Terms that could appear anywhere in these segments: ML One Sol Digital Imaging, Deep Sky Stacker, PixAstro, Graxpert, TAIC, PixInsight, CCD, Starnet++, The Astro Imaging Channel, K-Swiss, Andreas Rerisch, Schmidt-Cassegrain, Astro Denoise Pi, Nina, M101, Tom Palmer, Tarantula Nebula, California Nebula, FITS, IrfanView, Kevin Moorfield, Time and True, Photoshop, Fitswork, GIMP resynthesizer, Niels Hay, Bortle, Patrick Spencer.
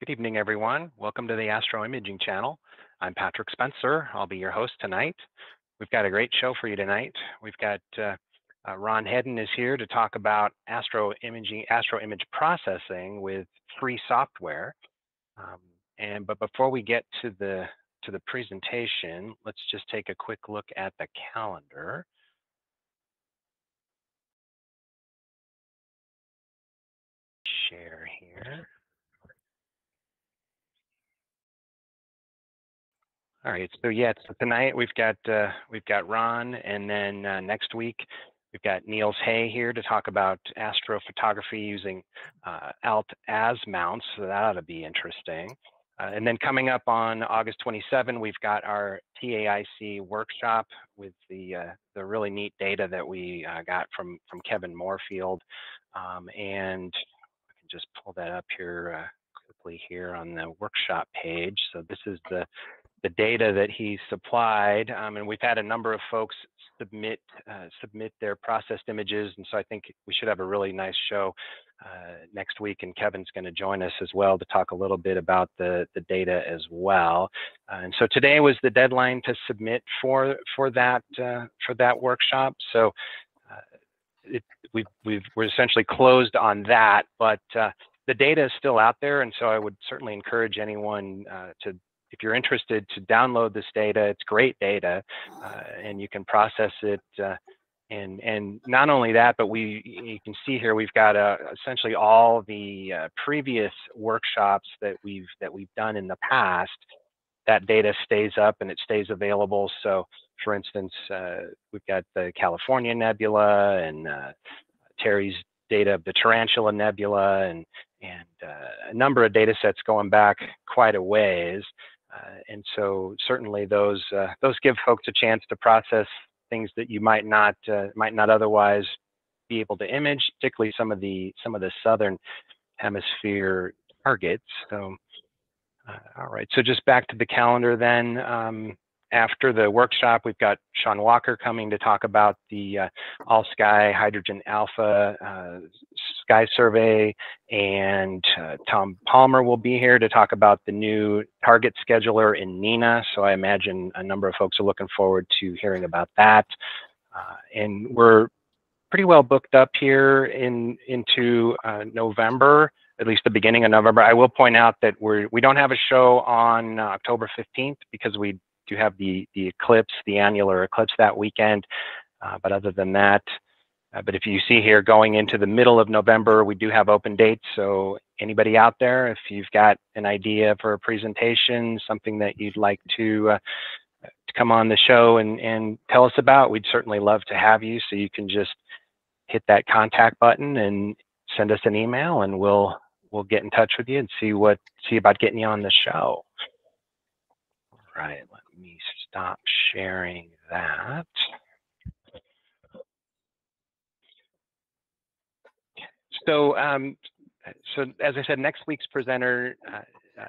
Good evening, everyone. Welcome to the Astro Imaging Channel. I'm Patrick Spencer. I'll be your host tonight. We've got a great show for you tonight. We've got Ron Hedden is here to talk about astro image processing with free software. But before we get to the presentation, let's just take a quick look at the calendar. Share here. All right, so yeah, so tonight we've got Ron, and then next week we've got Niels Hay here to talk about astrophotography using Alt-AS mounts, so that ought to be interesting. And then coming up on August 27, we've got our TAIC workshop with the really neat data that we got from Kevin Moorfield, and I can just pull that up here quickly here on the workshop page. So this is the data that he supplied, and we've had a number of folks submit their processed images, and so I think we should have a really nice show next week, and Kevin's going to join us as well to talk a little bit about the data as well. And so today was the deadline to submit for that workshop, so we're essentially closed on that, but the data is still out there, and so I would certainly encourage anyone if you're interested, to download this data. It's great data, and you can process it. And not only that, but you can see here we've got essentially all the previous workshops that we've done in the past. That data stays up and it stays available. So, for instance, we've got the California Nebula and Terry's data of the Tarantula Nebula, and a number of data sets going back quite a ways. And so certainly those give folks a chance to process things that you might not otherwise be able to image, particularly some of the southern hemisphere targets. So all right, so just back to the calendar then. After the workshop, we've got Sean Walker coming to talk about the All-Sky Hydrogen Alpha Sky Survey, and Tom Palmer will be here to talk about the new target scheduler in Nina, so I imagine a number of folks are looking forward to hearing about that. And we're pretty well booked up here into November, at least the beginning of November. I will point out that we don't have a show on October 15th because we do have the eclipse, the annular eclipse that weekend, but other than that, but if you see here going into the middle of November, we do have open dates, so anybody out there, if you've got an idea for a presentation, something that you'd like to come on the show and tell us about, we'd certainly love to have you, so you can just hit that contact button and send us an email, and we'll get in touch with you and see about getting you on the show. All right. Let me stop sharing that. So, so as I said, next week's presenter,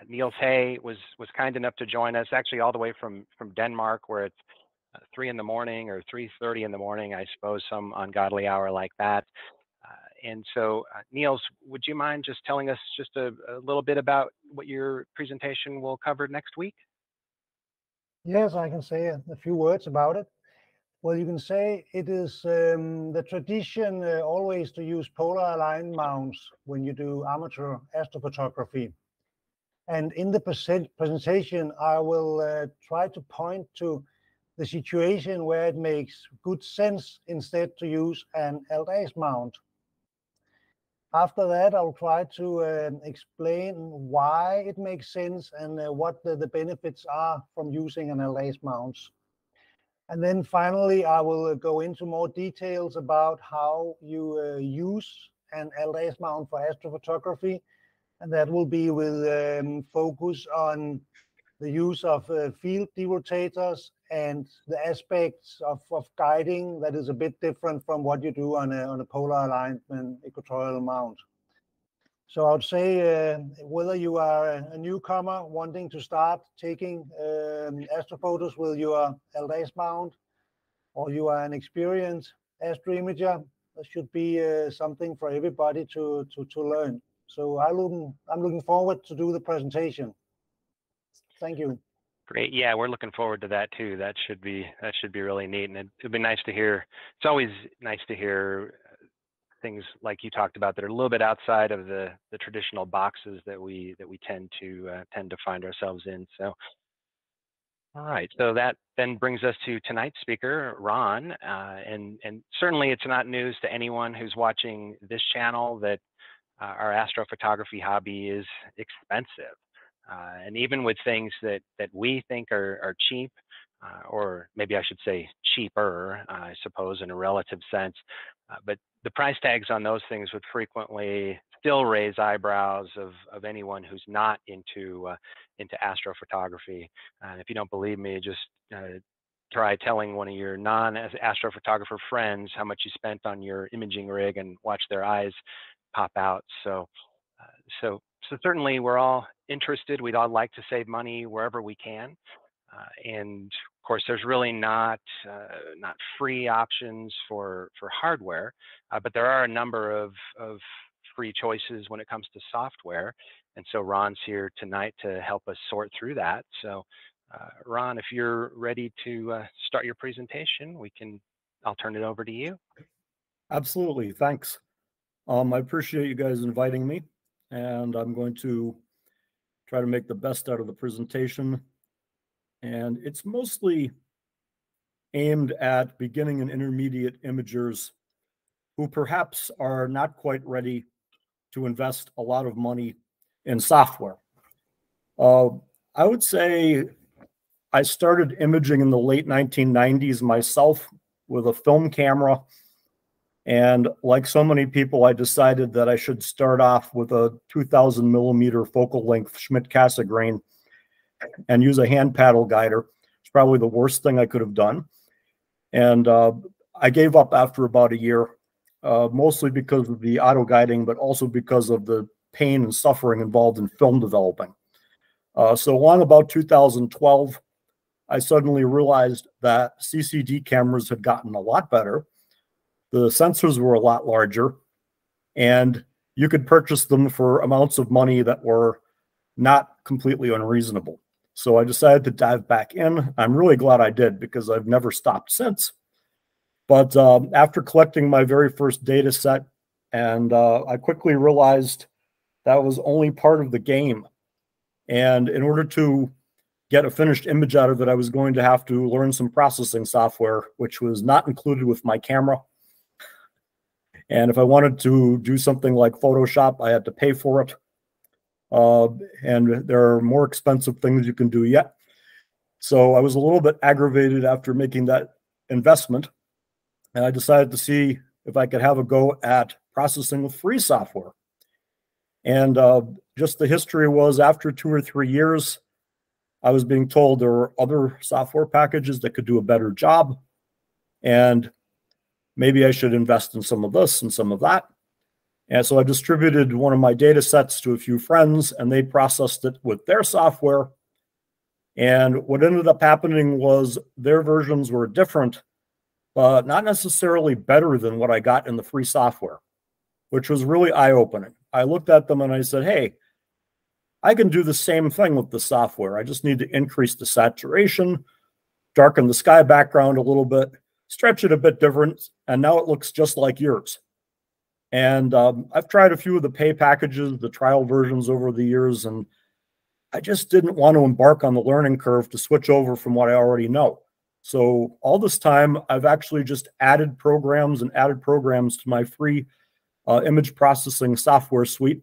Niels Hay, was kind enough to join us, actually all the way from Denmark, where it's 3 in the morning or 3:30 in the morning, I suppose, some ungodly hour like that. And so, Niels, would you mind just telling us just a little bit about what your presentation will cover next week? Yes, I can say a few words about it. Well, you can say it is the tradition always to use polar aligned mounts when you do amateur astrophotography. And in the presentation, I will try to point to the situation where it makes good sense instead to use an Alt-AS mount. After that, I'll try to explain why it makes sense and what the benefits are from using an Alt-AS mount. And then finally, I will go into more details about how you use an Alt-AS mount for astrophotography. And that will be with focus on the use of field derotators and the aspects of guiding that is a bit different from what you do on a polar alignment equatorial mount. So I would say whether you are a newcomer wanting to start taking astrophotos with your Alt-AS mount, or you are an experienced astroimager, there should be something for everybody to learn. So I'm looking forward to do the presentation. Thank you. Great. Yeah, we're looking forward to that too. That should be really neat, and it'd be nice to hear. It's always nice to hear things like you talked about that are a little bit outside of the traditional boxes that we tend to find ourselves in. So, all right. So that then brings us to tonight's speaker, Ron, and certainly it's not news to anyone who's watching this channel that our astrophotography hobby is expensive. And even with things that we think are cheap, or maybe I should say cheaper, I suppose, in a relative sense. But the price tags on those things would frequently still raise eyebrows of anyone who's not into astrophotography. And if you don't believe me, just try telling one of your non-astrophotographer friends how much you spent on your imaging rig and watch their eyes pop out. So certainly we're all interested. We'd all like to save money wherever we can, and of course there's really not free options for hardware, but there are a number of free choices when it comes to software, and so Ron's here tonight to help us sort through that. So Ron, if you're ready to start your presentation, I'll turn it over to you. Absolutely, thanks. I appreciate you guys inviting me, and I'm going to try to make the best out of the presentation. And it's mostly aimed at beginning and intermediate imagers who perhaps are not quite ready to invest a lot of money in software. I would say I started imaging in the late 1990s myself with a film camera. And like so many people, I decided that I should start off with a 2,000 millimeter focal length Schmidt-Cassegrain and use a hand paddle guider. It's probably the worst thing I could have done. And I gave up after about a year, mostly because of the auto guiding, but also because of the pain and suffering involved in film developing. So on about 2012, I suddenly realized that CCD cameras had gotten a lot better. The sensors were a lot larger, and you could purchase them for amounts of money that were not completely unreasonable. So I decided to dive back in. I'm really glad I did, because I've never stopped since. But after collecting my very first data set, and I quickly realized that was only part of the game. And in order to get a finished image out of it, I was going to have to learn some processing software, which was not included with my camera. And if I wanted to do something like Photoshop, I had to pay for it. And there are more expensive things you can do yet. So I was a little bit aggravated after making that investment. And I decided to see if I could have a go at processing with free software. And just the history was, after 2 or 3 years, I was being told there were other software packages that could do a better job. And maybe I should invest in some of this and some of that. And so I distributed one of my data sets to a few friends, and they processed it with their software. And what ended up happening was their versions were different, but not necessarily better than what I got in the free software, which was really eye-opening. I looked at them and I said, hey, I can do the same thing with the software. I just need to increase the saturation, darken the sky background a little bit, stretch it a bit different, and now it looks just like yours. And I've tried a few of the pay packages, the trial versions over the years, and I just didn't want to embark on the learning curve to switch over from what I already know. So all this time, I've actually just added programs and added programs to my free image processing software suite.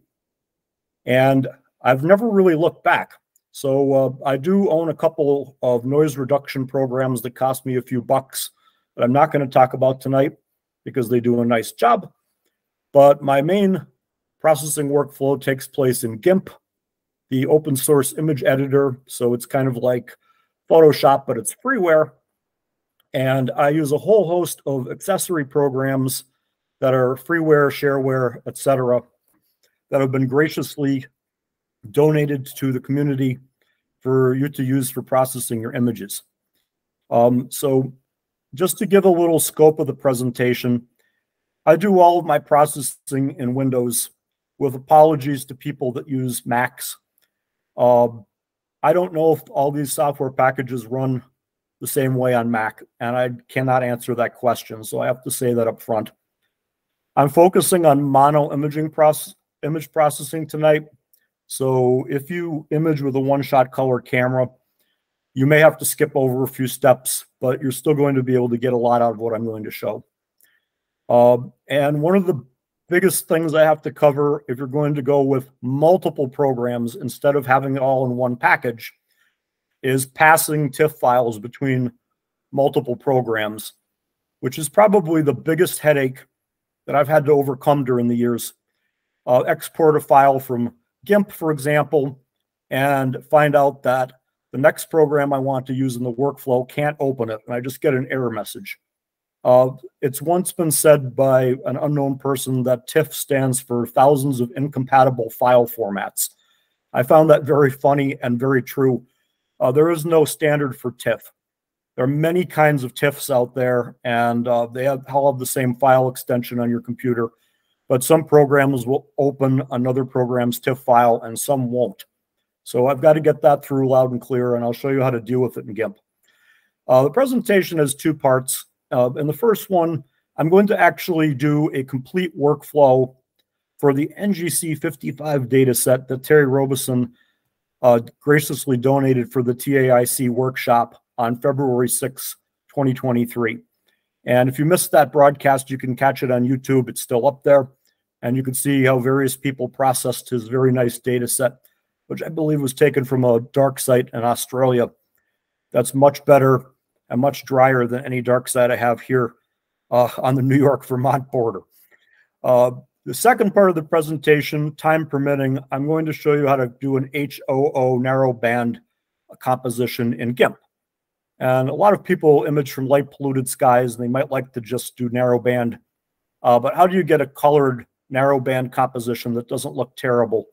And I've never really looked back. So I do own a couple of noise reduction programs that cost me a few bucks, that I'm not going to talk about tonight because they do a nice job. But my main processing workflow takes place in GIMP, the open source image editor. So it's kind of like Photoshop, but it's freeware. And I use a whole host of accessory programs that are freeware, shareware, etc., that have been graciously donated to the community for you to use for processing your images. So just to give a little scope of the presentation, I do all of my processing in Windows, with apologies to people that use Macs. I don't know if all these software packages run the same way on Mac, and I cannot answer that question, so I have to say that up front. I'm focusing on mono imaging image processing tonight, so if you image with a one-shot color camera, you may have to skip over a few steps, but you're still going to be able to get a lot out of what I'm going to show. And one of the biggest things I have to cover if you're going to go with multiple programs instead of having it all in one package is passing TIFF files between multiple programs, which is probably the biggest headache that I've had to overcome during the years. Export a file from GIMP, for example, and find out that the next program I want to use in the workflow can't open it, and I just get an error message. It's once been said by an unknown person that TIFF stands for thousands of incompatible file formats. I found that very funny and very true. There is no standard for TIFF. There are many kinds of TIFFs out there, and they all have the same file extension on your computer, but some programs will open another program's TIFF file and some won't. So I've got to get that through loud and clear, and I'll show you how to deal with it in GIMP. The presentation has two parts. In the first one, I'm going to actually do a complete workflow for the NGC 55 dataset that Terry Robison graciously donated for the TAIC workshop on February 6, 2023. And if you missed that broadcast, you can catch it on YouTube. It's still up there, and you can see how various people processed his very nice dataset, which I believe was taken from a dark site in Australia. That's much better and much drier than any dark site I have here on the New York-Vermont border. The second part of the presentation, time permitting, I'm going to show you how to do an HOO narrow band composition in GIMP. And a lot of people image from light polluted skies, and they might like to just do narrow band, but how do you get a colored narrow band composition that doesn't look terrible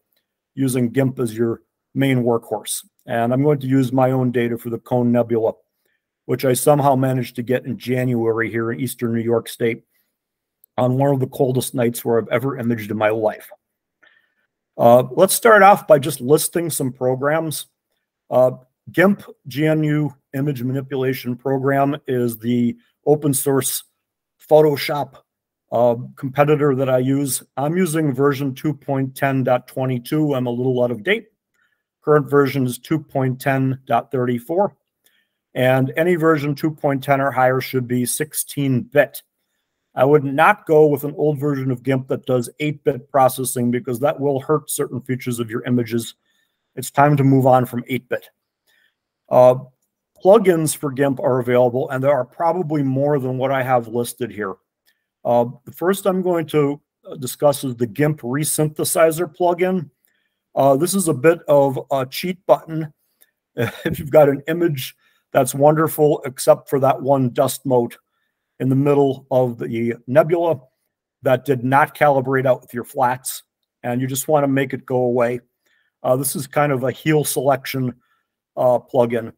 using GIMP as your main workhorse? And I'm going to use my own data for the Cone Nebula, which I somehow managed to get in January here in eastern New York State on one of the coldest nights where I've ever imaged in my life. Let's start off by just listing some programs. GIMP, GNU Image Manipulation Program, is the open source Photoshop competitor that I use. I'm using version 2.10.22. I'm a little out of date. Current version is 2.10.34. And any version 2.10 or higher should be 16-bit. I would not go with an old version of GIMP that does 8-bit processing, because that will hurt certain features of your images. It's time to move on from 8-bit. Plugins for GIMP are available, and there are probably more than what I have listed here. The first I'm going to discuss is the GIMP resynthesizer plugin. This is a bit of a cheat button. If you've got an image that's wonderful, except for that one dust mote in the middle of the nebula that did not calibrate out with your flats, and you just want to make it go away. This is kind of a heel selection plugin.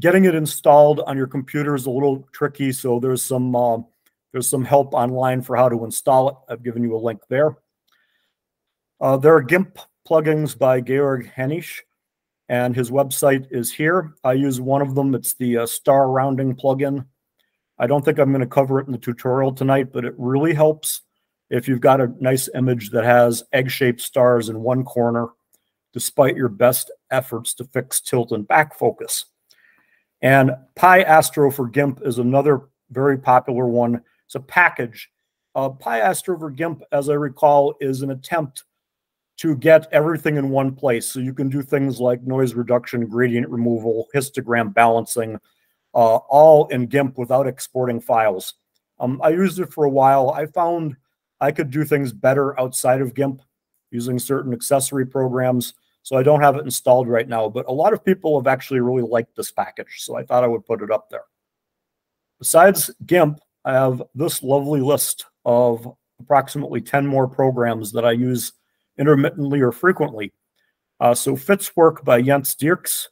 Getting it installed on your computer is a little tricky, so there's some help online for how to install it. I've given you a link there. There are GIMP plugins by Georg Henisch, and his website is here. I use one of them. It's the star rounding plugin. I don't think I'm going to cover it in the tutorial tonight, but it really helps if you've got a nice image that has egg-shaped stars in one corner, despite your best efforts to fix tilt and back focus. And PixAstro for GIMP is another very popular one. It's a package. PixAstro for GIMP, as I recall, is an attempt to get everything in one place. So you can do things like noise reduction, gradient removal, histogram balancing, all in GIMP without exporting files. I used it for a while. I found I could do things better outside of GIMP using certain accessory programs, so I don't have it installed right now, but a lot of people have actually really liked this package, so I thought I would put it up there. Besides GIMP, I have this lovely list of approximately 10 more programs that I use intermittently or frequently. So Fitswork by Jens Dierks.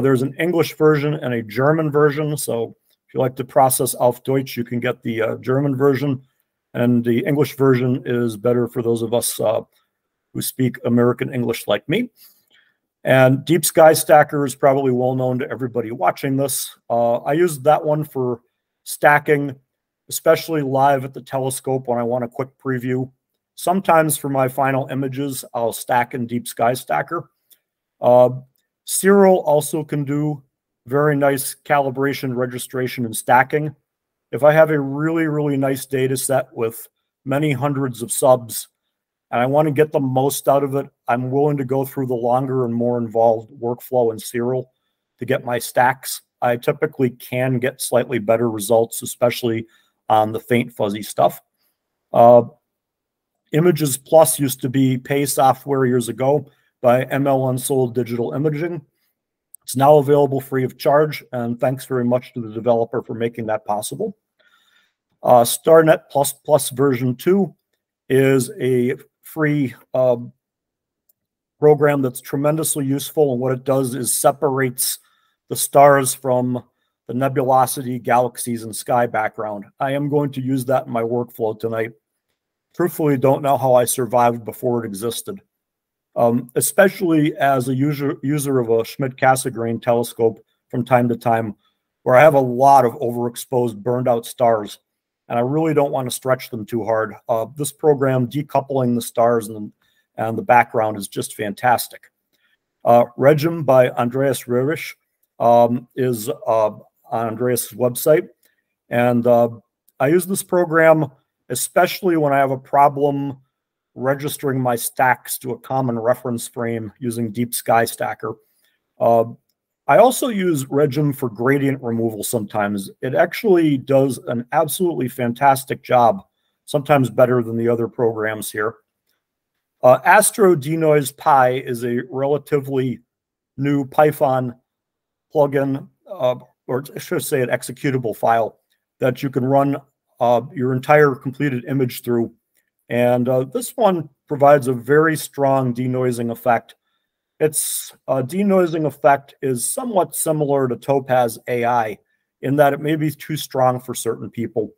There's an English version and a German version. So if you like to process auf Deutsch, you can get the German version. And the English version is better for those of us who speak American English like me. And Deep Sky Stacker is probably well known to everybody watching this. I used that one for stacking, especially live at the telescope when I want a quick preview. Sometimes for my final images, I'll stack in Deep Sky Stacker. Siril also can do very nice calibration, registration, and stacking. If I have a really, really nice data set with many hundreds of subs, and I want to get the most out of it, I'm willing to go through the longer and more involved workflow in Siril to get my stacks. I typically can get slightly better results, especially on the faint fuzzy stuff. Images Plus used to be pay software years ago by ML One Sol Digital Imaging. It's now available free of charge, and thanks very much to the developer for making that possible. Starnet++ version 2 is a free program that's tremendously useful, and what it does is separates the stars from the nebulosity, galaxies, and sky background. I am going to use that in my workflow tonight. Truthfully, don't know how I survived before it existed. Especially as a user of a Schmidt-Cassegrain telescope from time to time, where I have a lot of overexposed, burned-out stars, and I really don't want to stretch them too hard. This program, decoupling the stars and the background, is just fantastic. Regim by Andreas Rerisch is on Andreas' website, and I use this program especially when I have a problem registering my stacks to a common reference frame using Deep Sky Stacker. I also use Regim for gradient removal sometimes. It actually does an absolutely fantastic job, sometimes better than the other programs here. Astro Denoise Pi is a relatively new Python plugin, or I should say an executable file that you can run your entire completed image through. And this one provides a very strong denoising effect. Its denoising effect is somewhat similar to Topaz AI in that it may be too strong for certain people,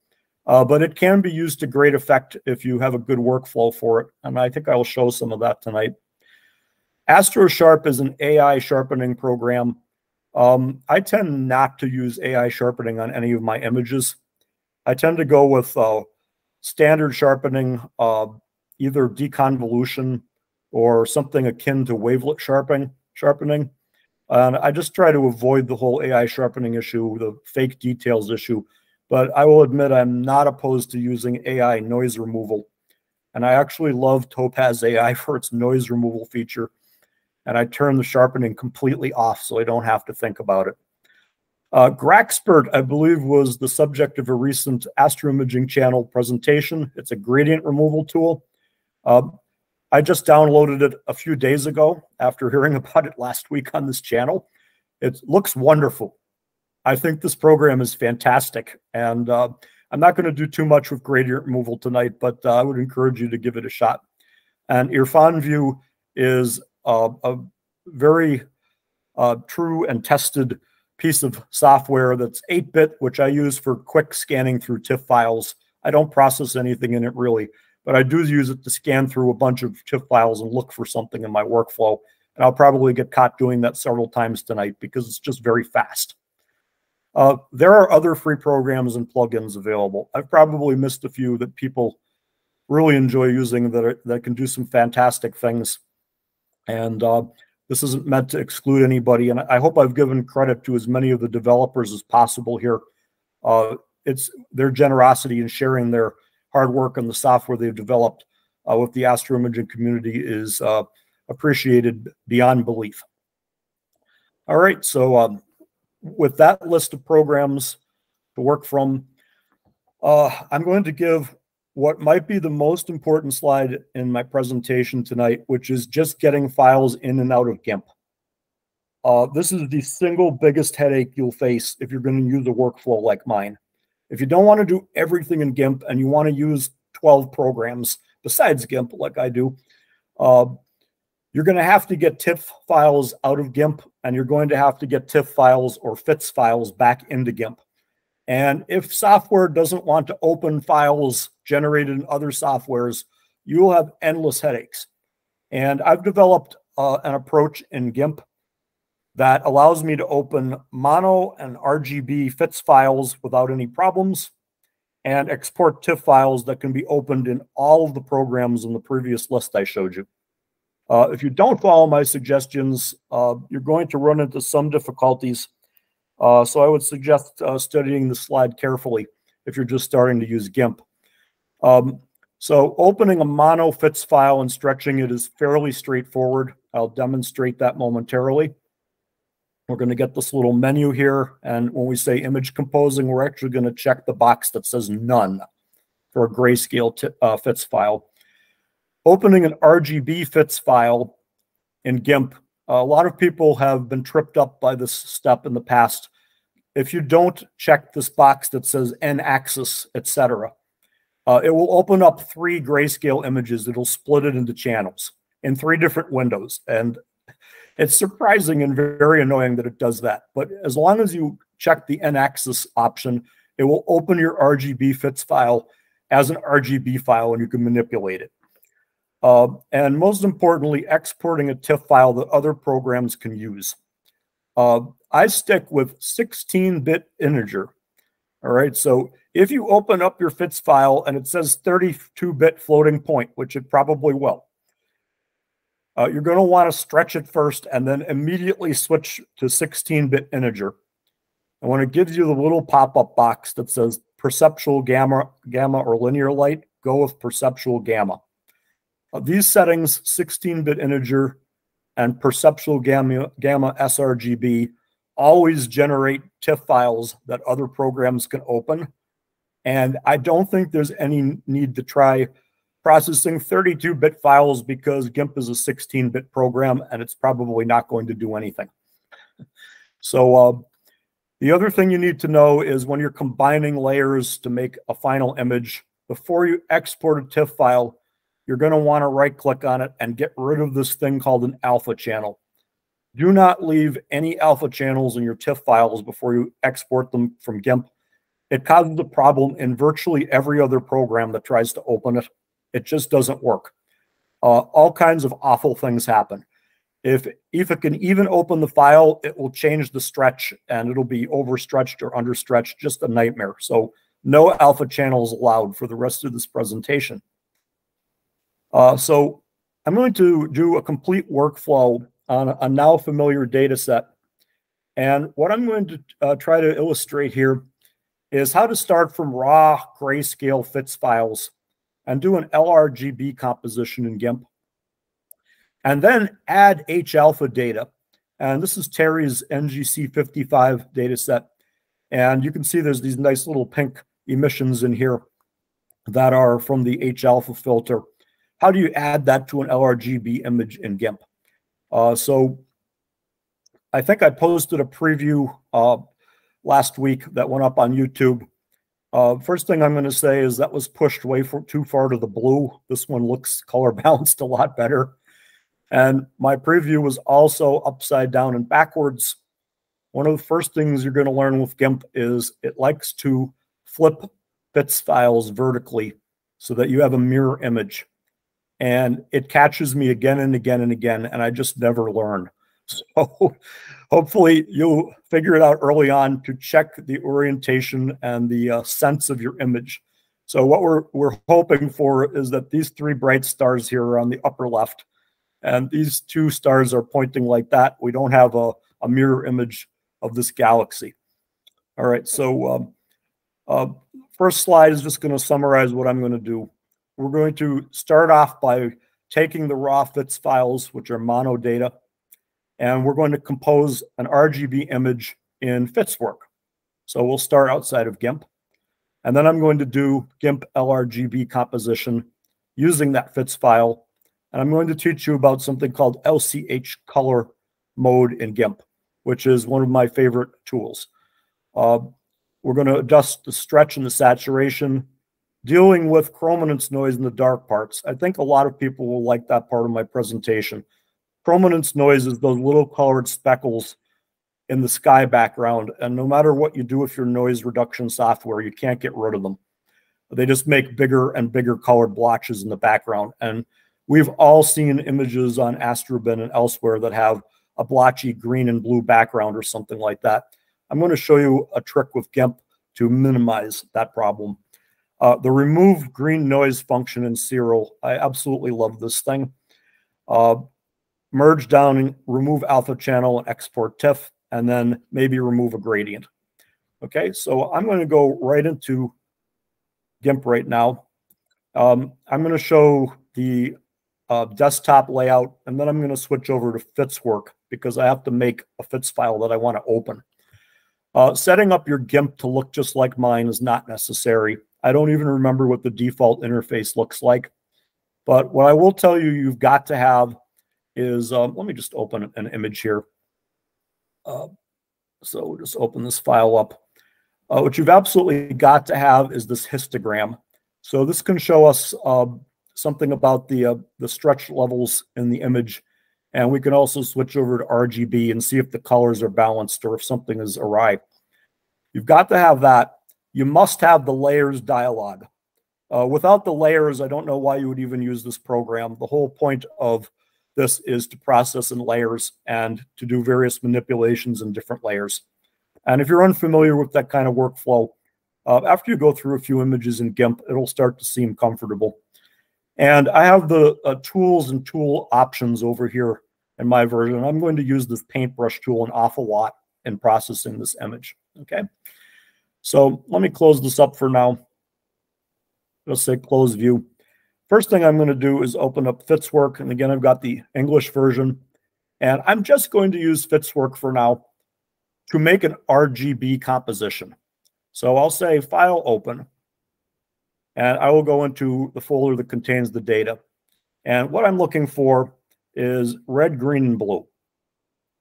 but it can be used to great effect if you have a good workflow for it. And I think I will show some of that tonight. AstroSharp is an AI sharpening program. I tend not to use AI sharpening on any of my images. I tend to go with standard sharpening, either deconvolution or something akin to wavelet sharpening. And I just try to avoid the whole AI sharpening issue, the fake details issue. But I will admit I'm not opposed to using AI noise removal. And I actually love Topaz AI for its noise removal feature. And I turn the sharpening completely off so I don't have to think about it. Graxpert, I believe, was the subject of a recent Astro Imaging Channel presentation. It's a gradient removal tool. I just downloaded it a few days ago after hearing about it last week on this channel. It looks wonderful. I think this program is fantastic. And I'm not going to do too much with gradient removal tonight, but I would encourage you to give it a shot. And IrfanView is a very true and tested piece of software that's 8-bit, which I use for quick scanning through TIFF files. I don't process anything in it really, but I do use it to scan through a bunch of TIFF files and look for something in my workflow. And I'll probably get caught doing that several times tonight because it's just very fast. There are other free programs and plugins available. I've probably missed a few that people really enjoy using that can do some fantastic things. And this isn't meant to exclude anybody, and I hope I've given credit to as many of the developers as possible here. It's their generosity in sharing their hard work and the software they've developed with the astroimaging community is appreciated beyond belief. All right, so with that list of programs to work from, I'm going to give what might be the most important slide in my presentation tonight, which is just getting files in and out of GIMP. This is the single biggest headache you'll face if you're going to use a workflow like mine. If you don't want to do everything in GIMP and you want to use 12 programs besides GIMP like I do, you're going to have to get TIFF files out of GIMP, and you're going to have to get TIFF files or FITS files back into GIMP. And if software doesn't want to open files generated in other softwares, you will have endless headaches. And I've developed an approach in GIMP that allows me to open mono and RGB FITS files without any problems, and export TIFF files that can be opened in all of the programs in the previous list I showed you. If you don't follow my suggestions, you're going to run into some difficulties. So I would suggest studying the slide carefully if you're just starting to use GIMP. So opening a mono FITS file and stretching it is fairly straightforward. I'll demonstrate that momentarily. We're going to get this little menu here, and when we say image composing, we're actually going to check the box that says none for a grayscale FITS file. Opening an RGB FITS file in GIMP, a lot of people have been tripped up by this step in the past. If you don't check this box that says N-axis, etc., it will open up 3 grayscale images. It'll split it into channels in 3 different windows, and it's surprising and very annoying that it does that. But as long as you check the N-axis option, it will open your RGB FITS file as an RGB file, and you can manipulate it. And most importantly, exporting a TIFF file that other programs can use. I stick with 16-bit integer. All right, so if you open up your FITS file and it says 32-bit floating point, which it probably will, you're going to want to stretch it first and then immediately switch to 16-bit integer. And when it gives you the little pop-up box that says perceptual gamma or linear light, go with perceptual gamma. These settings, 16-bit integer and perceptual gamma sRGB, always generate TIFF files that other programs can open. And I don't think there's any need to try processing 32-bit files, because GIMP is a 16-bit program and it's probably not going to do anything. So the other thing you need to know is when you're combining layers to make a final image, before you export a TIFF file, you're going to want to right-click on it and get rid of this thing called an alpha channel. Do not leave any alpha channels in your TIFF files before you export them from GIMP. It causes a problem in virtually every other program that tries to open it. It just doesn't work. All kinds of awful things happen. If it can even open the file, it will change the stretch, and it'll be overstretched or understretched, just a nightmare. So no alpha channels allowed for the rest of this presentation. So I'm going to do a complete workflow on a now familiar data set. And what I'm going to try to illustrate here is how to start from raw grayscale FITS files and do an LRGB composition in GIMP, and then add H-alpha data. And this is Terry's NGC 55 data set. And you can see there's these nice little pink emissions in here that are from the H-alpha filter. How do you add that to an LRGB image in GIMP? So I think I posted a preview last week that went up on YouTube. First thing I'm going to say is that was pushed way too far to the blue. This one looks color balanced a lot better. And my preview was also upside down and backwards. One of the first things you're going to learn with GIMP is it likes to flip FITS files vertically so that you have a mirror image. And it catches me again and again and again, and I just never learn. So hopefully you'll figure it out early on to check the orientation and the sense of your image. So what we're hoping for is that these 3 bright stars here are on the upper left, and these 2 stars are pointing like that. We don't have a mirror image of this galaxy. All right, so first slide is just going to summarize what I'm going to do. We're going to start off by taking the raw FITS files, which are mono data, and we're going to compose an RGB image in Fitswork. So we'll start outside of GIMP. And then I'm going to do GIMP LRGB composition using that FITS file. And I'm going to teach you about something called LCH color mode in GIMP, which is one of my favorite tools. We're going to adjust the stretch and the saturation, dealing with chrominance noise in the dark parts. I think a lot of people will like that part of my presentation. Chrominance noise is those little colored speckles in the sky background, and no matter what you do with your noise reduction software, you can't get rid of them. They just make bigger and bigger colored blotches in the background. And we've all seen images on Astrobin and elsewhere that have a blotchy green and blue background or something like that. I'm going to show you a trick with GIMP to minimize that problem. The remove green noise function in Siril, I absolutely love this thing. Merge down and remove alpha channel and export TIFF, and then maybe remove a gradient. Okay, so I'm going to go right into GIMP right now. I'm going to show the desktop layout, and then I'm going to switch over to Fitswork because I have to make a Fits file that I want to open. Setting up your GIMP to look just like mine is not necessary. I don't even remember what the default interface looks like. But what I will tell you you've got to have is, let me just open an image here. So we'll just open this file up. What you've absolutely got to have is this histogram. So this can show us something about the stretch levels in the image. And we can also switch over to RGB and see if the colors are balanced or if something is awry. You've got to have that. You must have the layers dialog. Without the layers, I don't know why you would even use this program. The whole point of this is to process in layers and to do various manipulations in different layers. And if you're unfamiliar with that kind of workflow, after you go through a few images in GIMP, it'll start to seem comfortable. And I have the tools and tool options over here in my version. I'm going to use this paintbrush tool an awful lot in processing this image, okay? So let me close this up for now. Let's say close view. First thing I'm going to do is open up Fitswork. And again, I've got the English version. And I'm just going to use Fitswork for now to make an RGB composition. So I'll say File Open. And I will go into the folder that contains the data. And what I'm looking for is red, green, and blue.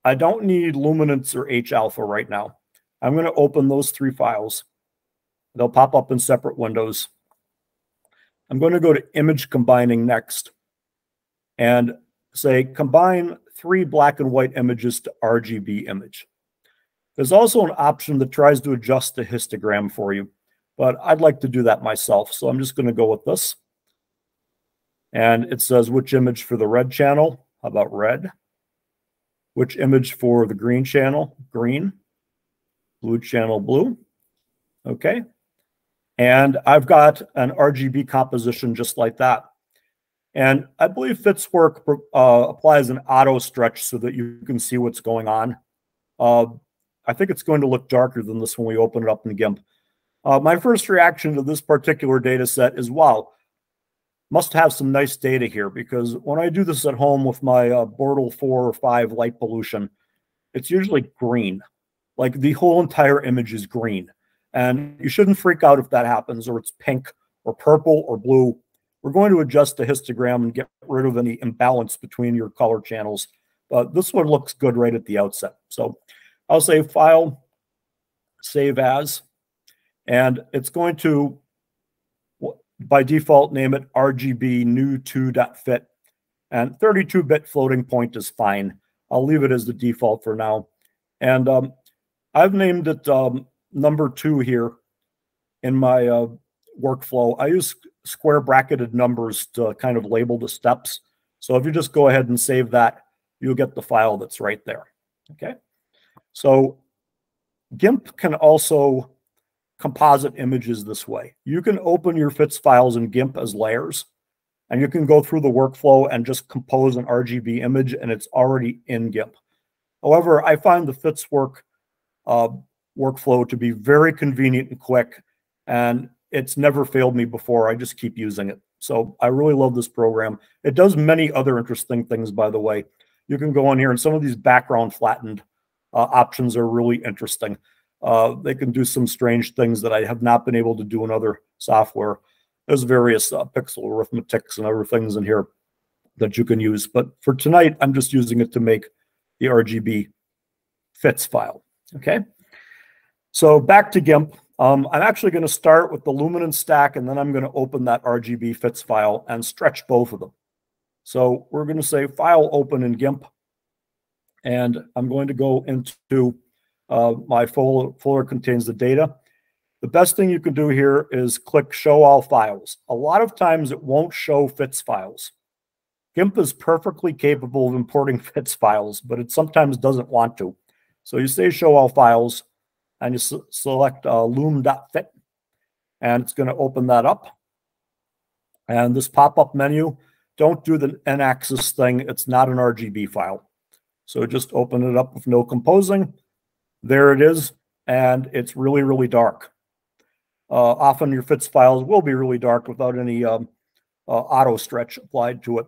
I don't need luminance or H-alpha right now. I'm going to open those three files. They'll pop up in separate windows. I'm going to go to image combining next and say combine three black and white images to RGB image. There's also an option that tries to adjust the histogram for you, but I'd like to do that myself. So I'm just going to go with this. And it says which image for the red channel, how about red? Which image for the green channel, green. Blue channel, blue. Okay. And I've got an RGB composition just like that. And I believe Fitswork applies an auto stretch so that you can see what's going on. I think it's going to look darker than this when we open it up in GIMP. My first reaction to this particular data set is, wow, must have some nice data here, because when I do this at home with my Bortle 4 or 5 light pollution, it's usually green. Like the whole entire image is green. And you shouldn't freak out if that happens, or it's pink or purple or blue. We're going to adjust the histogram and get rid of any imbalance between your color channels. But this one looks good right at the outset. So I'll say File, Save As. And it's going to, by default, name it RGB new2.fit. And 32-bit floating point is fine. I'll leave it as the default for now. And I've named it number 2 here in my workflow. I use square bracketed numbers to kind of label the steps. So if you just go ahead and save that, you'll get the file that's right there. Okay. So GIMP can also composite images this way. You can open your FITS files in GIMP as layers, and you can go through the workflow and just compose an RGB image, and it's already in GIMP. However, I find the Fitswork workflow to be very convenient and quick, and it's never failed me before. I just keep using it. So I really love this program. It does many other interesting things, by the way. You can go on here, and some of these background flattened options are really interesting. They can do some strange things that I have not been able to do in other software. There's various pixel arithmetics and other things in here that you can use. But for tonight, I'm just using it to make the RGB FITS file, okay? So back to GIMP. I'm actually going to start with the luminance stack, and then I'm going to open that RGB FITS file and stretch both of them. So we're going to say File Open in GIMP, and I'm going to go into my folder contains the data. The best thing you can do here is click Show All Files. A lot of times it won't show FITS files. GIMP is perfectly capable of importing FITS files, but it sometimes doesn't want to. So you say Show All Files, and you select loom.fit, and it's going to open that up. And this pop-up menu, don't do the n-axis thing. It's not an RGB file. So just open it up with no composing. There it is, and it's really, really dark. Often your FITS files will be really dark without any auto stretch applied to it.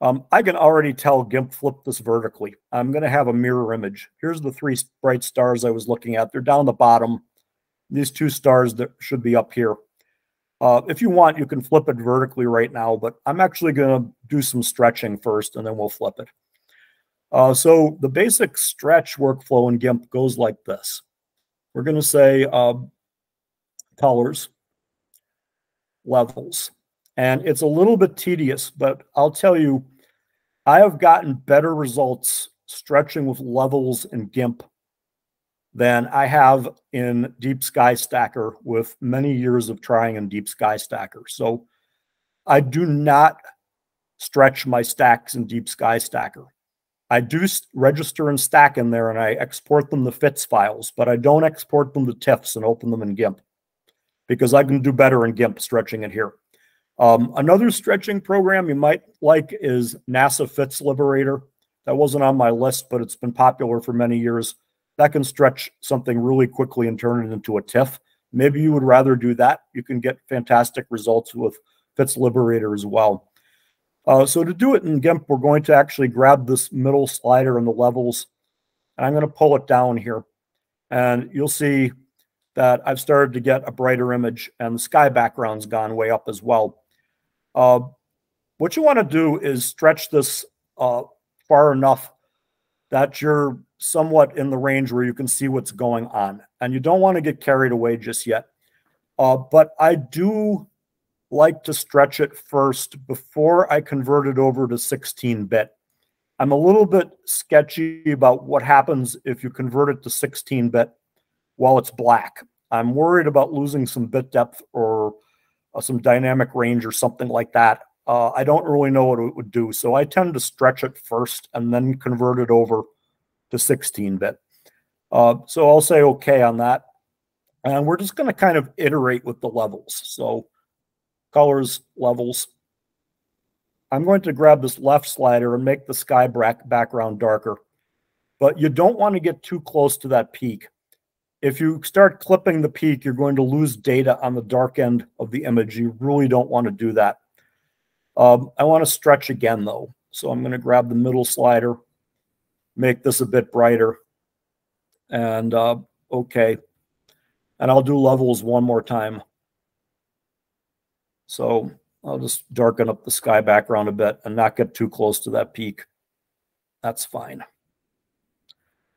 I can already tell GIMP flipped this vertically. I'm going to have a mirror image. Here's the three bright stars I was looking at. They're down the bottom. These two stars that should be up here. If you want, you can flip it vertically right now, but I'm actually going to do some stretching first, and then we'll flip it. So the basic stretch workflow in GIMP goes like this. We're going to say colors, levels. And it's a little bit tedious, but I'll tell you, I have gotten better results stretching with levels in GIMP than I have in Deep Sky Stacker with many years of trying in Deep Sky Stacker. So I do not stretch my stacks in Deep Sky Stacker. I do register and stack in there, and I export them to FITS files, but I don't export them to TIFFs and open them in GIMP because I can do better in GIMP stretching it here. Another stretching program you might like is NASA FITS Liberator. That wasn't on my list, but it's been popular for many years. That can stretch something really quickly and turn it into a TIFF. Maybe you would rather do that. You can get fantastic results with FITS Liberator as well. So to do it in GIMP, we're going to actually grab this middle slider and the levels, and I'm going to pull it down here. And you'll see that I've started to get a brighter image, and the sky background's gone way up as well. What you want to do is stretch this far enough that you're somewhat in the range where you can see what's going on. And you don't want to get carried away just yet. But I do like to stretch it first before I convert it over to 16-bit. I'm a little bit sketchy about what happens if you convert it to 16-bit while it's black. I'm worried about losing some bit depth or some dynamic range or something like that. I don't really know what it would do, so I tend to stretch it first and then convert it over to 16-bit. So I'll say OK on that. And we're just going to kind of iterate with the levels. So colors, levels. I'm going to grab this left slider and make the sky background darker. But you don't want to get too close to that peak. If you start clipping the peak, you're going to lose data on the dark end of the image. You really don't want to do that. I want to stretch again, though. So I'm going to grab the middle slider, make this a bit brighter, and OK. And I'll do levels one more time. So I'll just darken up the sky background a bit and not get too close to that peak. That's fine.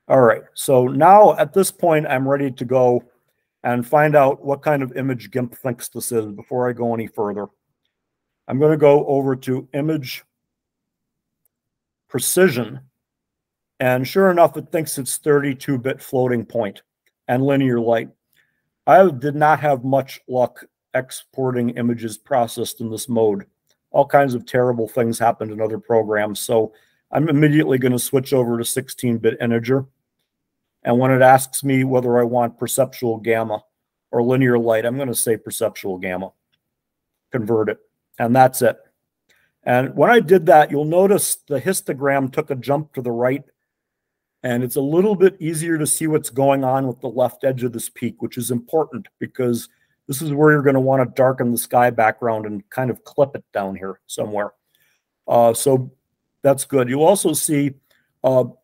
All right, so now at this point, I'm ready to go and find out what kind of image GIMP thinks this is before I go any further. I'm going to go over to Image Precision. And sure enough, it thinks it's 32-bit floating point and linear light. I did not have much luck exporting images processed in this mode. All kinds of terrible things happened in other programs. So I'm immediately going to switch over to 16-bit integer. And when it asks me whether I want perceptual gamma or linear light, I'm going to say perceptual gamma. Convert it. And that's it. And when I did that, you'll notice the histogram took a jump to the right. And it's a little bit easier to see what's going on with the left edge of this peak, which is important because this is where you're going to want to darken the sky background and kind of clip it down here somewhere. So that's good. You'll also see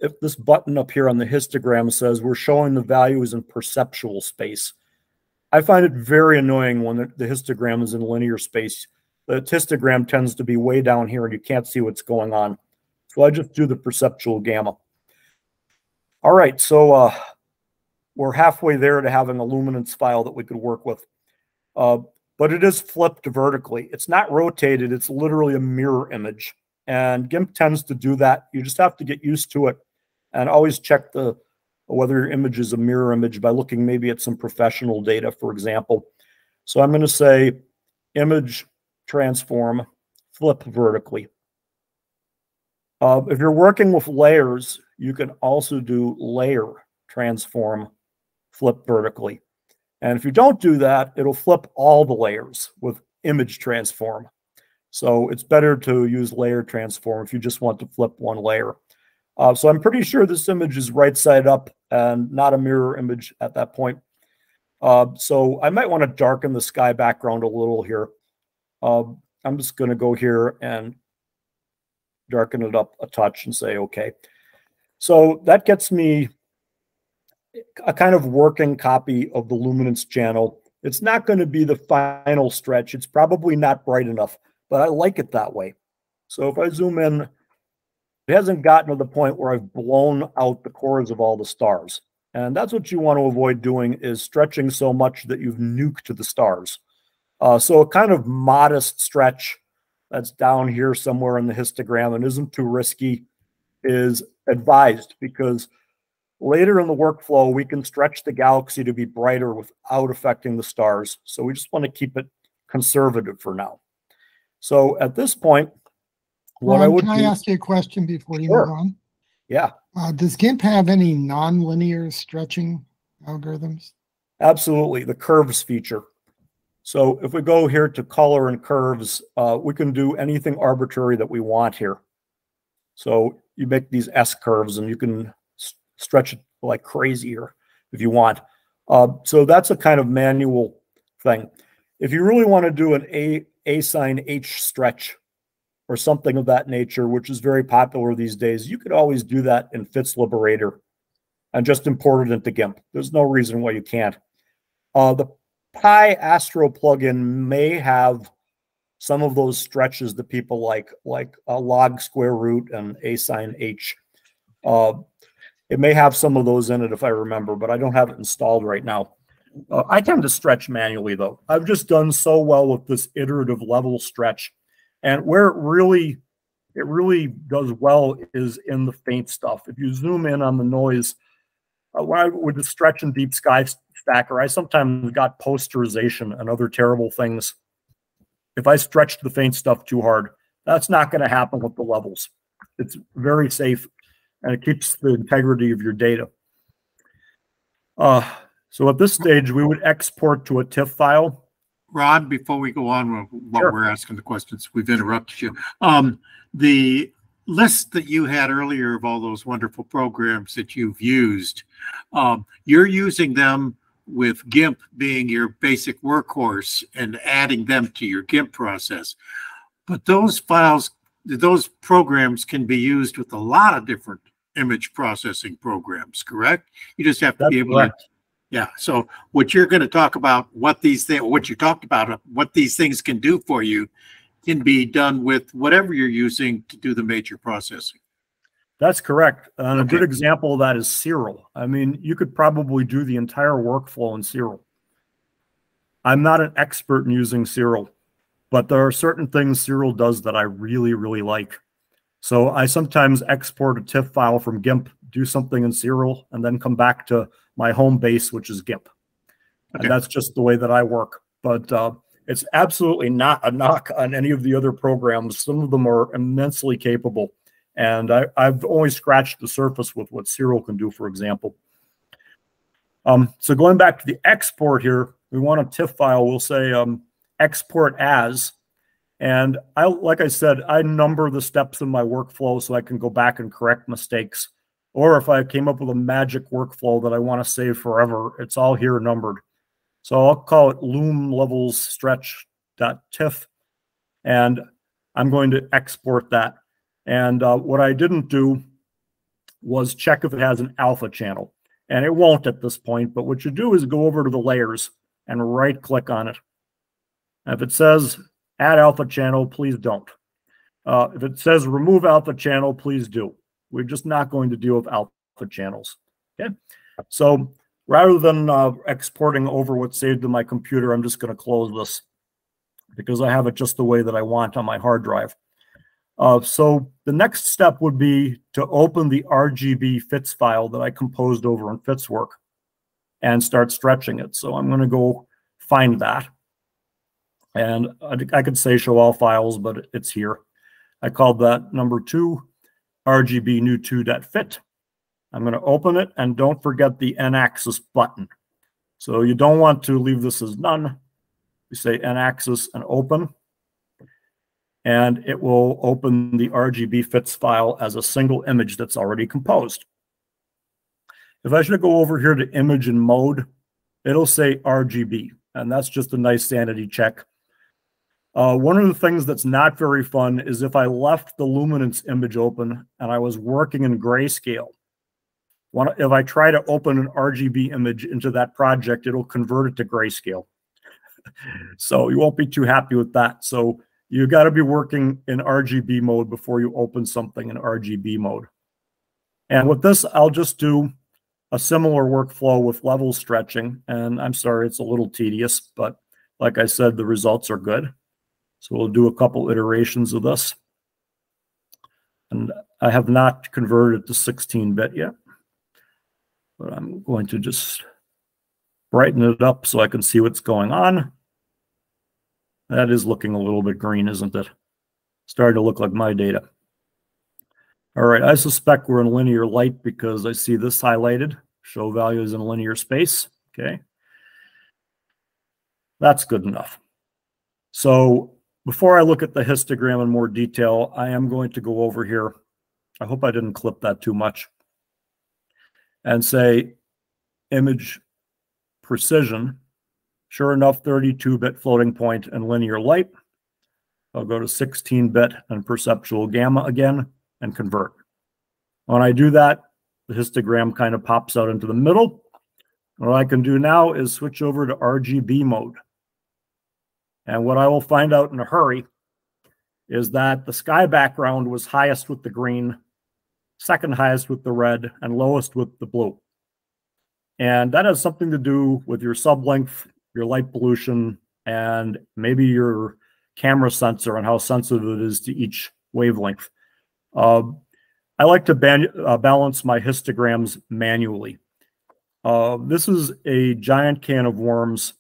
if this button up here on the histogram says we're showing the values in perceptual space. I find it very annoying when the histogram is in linear space. The histogram tends to be way down here, and you can't see what's going on. So I just do the perceptual gamma. All right, so we're halfway there to having a luminance file that we could work with. But it is flipped vertically. It's not rotated. It's literally a mirror image. And GIMP tends to do that. You just have to get used to it and always check the whether your image is a mirror image by looking maybe at some professional data, for example. So I'm going to say image transform, flip vertically. If you're working with layers, you can also do layer transform, flip vertically. And if you don't do that, it'll flip all the layers with image transform. So it's better to use layer transform if you just want to flip one layer. So I'm pretty sure this image is right side up and not a mirror image at that point. So I might want to darken the sky background a little here. I'm just going to go here and darken it up a touch and say, okay. So that gets me a kind of working copy of the luminance channel. It's not going to be the final stretch. It's probably not bright enough, but I like it that way. So if I zoom in, it hasn't gotten to the point where I've blown out the cores of all the stars. And that's what you want to avoid doing, is stretching so much that you've nuked the stars. So a kind of modest stretch that's down here somewhere in the histogram and isn't too risky is advised, because later in the workflow, we can stretch the galaxy to be brighter without affecting the stars. So we just want to keep it conservative for now. So at this point, what Ron, I would Can I ask you a question before you move on? Yeah. Does GIMP have any nonlinear stretching algorithms? Absolutely, the curves feature. So if we go here to color and curves, we can do anything arbitrary that we want here. So you make these S curves and you can stretch it like crazy here if you want. So that's a kind of manual thing. If you really want to do an A sine H stretch or something of that nature, which is very popular these days, you could always do that in Fits Liberator and just import it into GIMP. There's no reason why you can't. The PixAstro plugin may have some of those stretches that people like a log square root and A sine H. It may have some of those in it if I remember, but I don't have it installed right now. I tend to stretch manually, though. I've just done so well with this iterative level stretch. And where it really does well is in the faint stuff. If you zoom in on the noise, with the stretch and Deep Sky Stacker, I sometimes got posterization and other terrible things. If I stretched the faint stuff too hard, that's not going to happen with the levels. It's very safe, and it keeps the integrity of your data. So at this stage, we would export to a TIFF file. Ron, before we go on while we're asking the questions, we've interrupted you. The list that you had earlier of all those wonderful programs that you've used, you're using them with GIMP being your basic workhorse and adding them to your GIMP process. But those files, those programs can be used with a lot of different image processing programs, correct? You just have to be able to... Yeah. So what you're going to talk about, what these things can do for you, can be done with whatever you're using to do the major processing. That's correct. And a good example of that is Siril. I mean, you could probably do the entire workflow in Siril. I'm not an expert in using Siril, but there are certain things Siril does that I really, really like. So I sometimes export a TIFF file from GIMP, do something in Siril, and then come back to my home base, which is GIMP. And that's just the way that I work. But it's absolutely not a knock on any of the other programs. Some of them are immensely capable. And I've only scratched the surface with what Siril can do, for example. So going back to the export here, we want a TIFF file. We'll say export as. And like I said, I number the steps in my workflow so I can go back and correct mistakes. Or if I came up with a magic workflow that I want to save forever, it's all here numbered. So I'll call it loom levels stretch.tiff, and I'm going to export that. And what I didn't do was check if it has an alpha channel. And it won't at this point, but what you do is go over to the layers and right-click on it. And if it says add alpha channel, please don't. If it says remove alpha channel, please do. We're just not going to deal with alpha channels. Okay, so rather than exporting over what's saved to my computer, I'm just going to close this because I have it just the way that I want on my hard drive. So the next step would be to open the RGB FITS file that I composed over in Fitswork and start stretching it. So I'm going to go find that. And I could say show all files, but it's here. I called that number 2, RGB new2.fit. I'm going to open it, and don't forget the N-axis button. So you don't want to leave this as none. You say N-axis and open, and it will open the RGB FITS file as a single image that's already composed. If I should go over here to image and mode, it'll say RGB, and that's just a nice sanity check. One of the things that's not very fun is if I left the luminance image open and I was working in grayscale. If I try to open an RGB image into that project, it'll convert it to grayscale. So you won't be too happy with that. So you got to be working in RGB mode before you open something in RGB mode. And with this, I'll just do a similar workflow with level stretching. And I'm sorry, it's a little tedious, but like I said, the results are good. So we'll do a couple iterations of this. And I have not converted it to 16-bit yet, but I'm going to just brighten it up so I can see what's going on. That is looking a little bit green, isn't it? Starting to look like my data. All right, I suspect we're in linear light because I see this highlighted. Show values in linear space. Okay. That's good enough. So before I look at the histogram in more detail, I am going to go over here. I hope I didn't clip that too much. And say image precision. Sure enough, 32-bit floating point and linear light. I'll go to 16-bit and perceptual gamma again and convert. When I do that, the histogram kind of pops out into the middle. What I can do now is switch over to RGB mode. And what I will find out in a hurry is that the sky background was highest with the green, second highest with the red, and lowest with the blue. And that has something to do with your sub length, your light pollution, and maybe your camera sensor and how sensitive it is to each wavelength. I like to balance my histograms manually. This is a giant can of worms.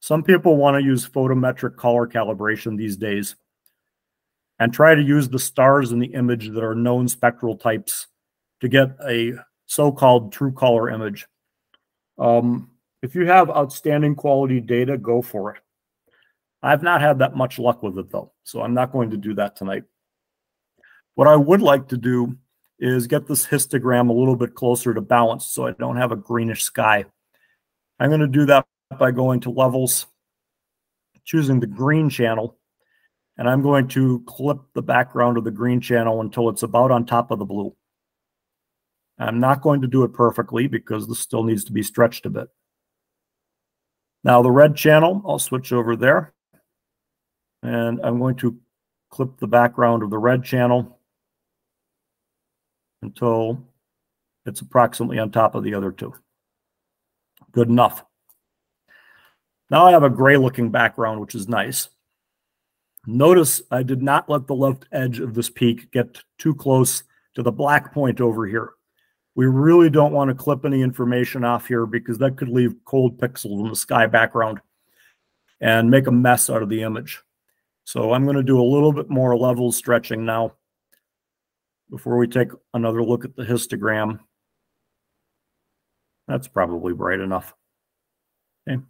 Some people want to use photometric color calibration these days and try to use the stars in the image that are known spectral types to get a so-called true color image. If you have outstanding quality data, go for it. I've not had that much luck with it, though, so I'm not going to do that tonight. What I would like to do is get this histogram a little bit closer to balance so I don't have a greenish sky. I'm going to do that by going to levels, choosing the green channel, and I'm going to clip the background of the green channel until it's about on top of the blue. I'm not going to do it perfectly because this still needs to be stretched a bit. Now the red channel, I'll switch over there. And I'm going to clip the background of the red channel until it's approximately on top of the other two. Good enough. Now I have a gray looking background, which is nice. Notice I did not let the left edge of this peak get too close to the black point over here. We really don't want to clip any information off here because that could leave cold pixels in the sky background and make a mess out of the image. So I'm going to do a little bit more level stretching now before we take another look at the histogram. That's probably bright enough. Okay.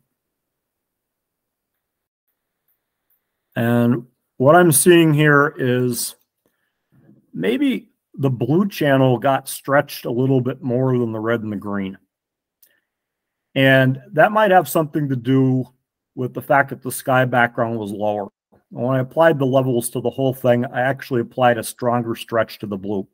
And what I'm seeing here is maybe the blue channel got stretched a little bit more than the red and the green. And that might have something to do with the fact that the sky background was lower. When I applied the levels to the whole thing, I actually applied a stronger stretch to the blue.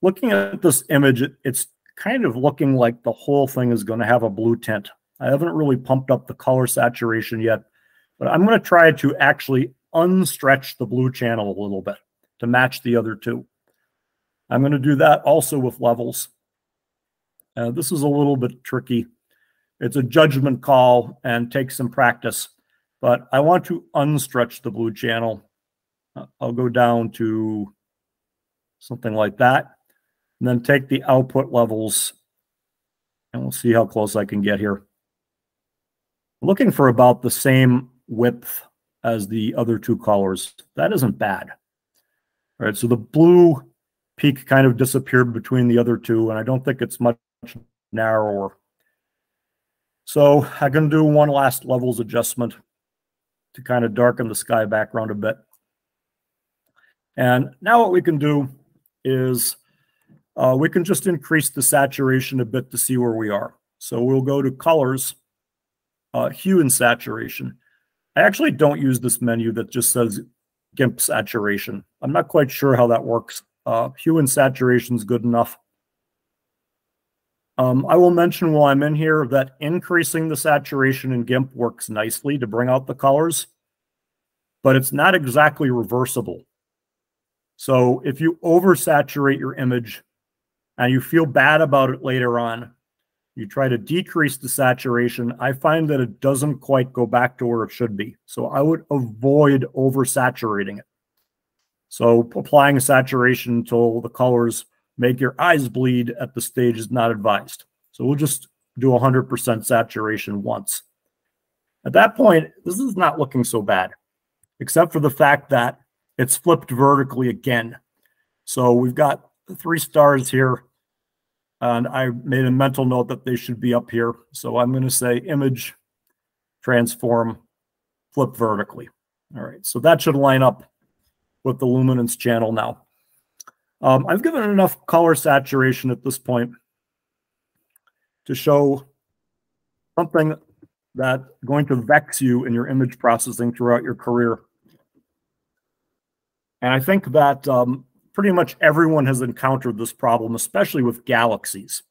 Looking at this image, it's kind of looking like the whole thing is going to have a blue tint. I haven't really pumped up the color saturation yet, but I'm going to try to actually unstretch the blue channel a little bit to match the other two. I'm going to do that also with levels. This is a little bit tricky. It's a judgment call and takes some practice, but I want to unstretch the blue channel I'll go down to something like that, and then take the output levels, and we'll see how close I can get here. Looking for about the same width as the other two colors. That isn't bad. All right, so the blue peak kind of disappeared between the other two, and I don't think it's much narrower. So I'm going to do one last levels adjustment to kind of darken the sky background a bit. And now what we can do is we can just increase the saturation a bit to see where we are. So we'll go to colors, hue and saturation. I actually don't use this menu that just says GIMP saturation. I'm not quite sure how that works. Hue and saturation is good enough. I will mention while I'm in here that increasing the saturation in GIMP works nicely to bring out the colors, but it's not exactly reversible. So if you oversaturate your image and you feel bad about it later on, you try to decrease the saturation, I find that it doesn't quite go back to where it should be. So I would avoid oversaturating it. So applying saturation until the colors make your eyes bleed at the stage is not advised. So we'll just do 100% saturation once. At that point, this is not looking so bad, except for the fact that it's flipped vertically again. So we've got three stars here, and I made a mental note that they should be up here. So I'm going to say image, transform, flip vertically. All right, so that should line up with the luminance channel now. I've given enough color saturation at this point to show something that's going to vex you in your image processing throughout your career. And I think that pretty much everyone has encountered this problem, especially with galaxies.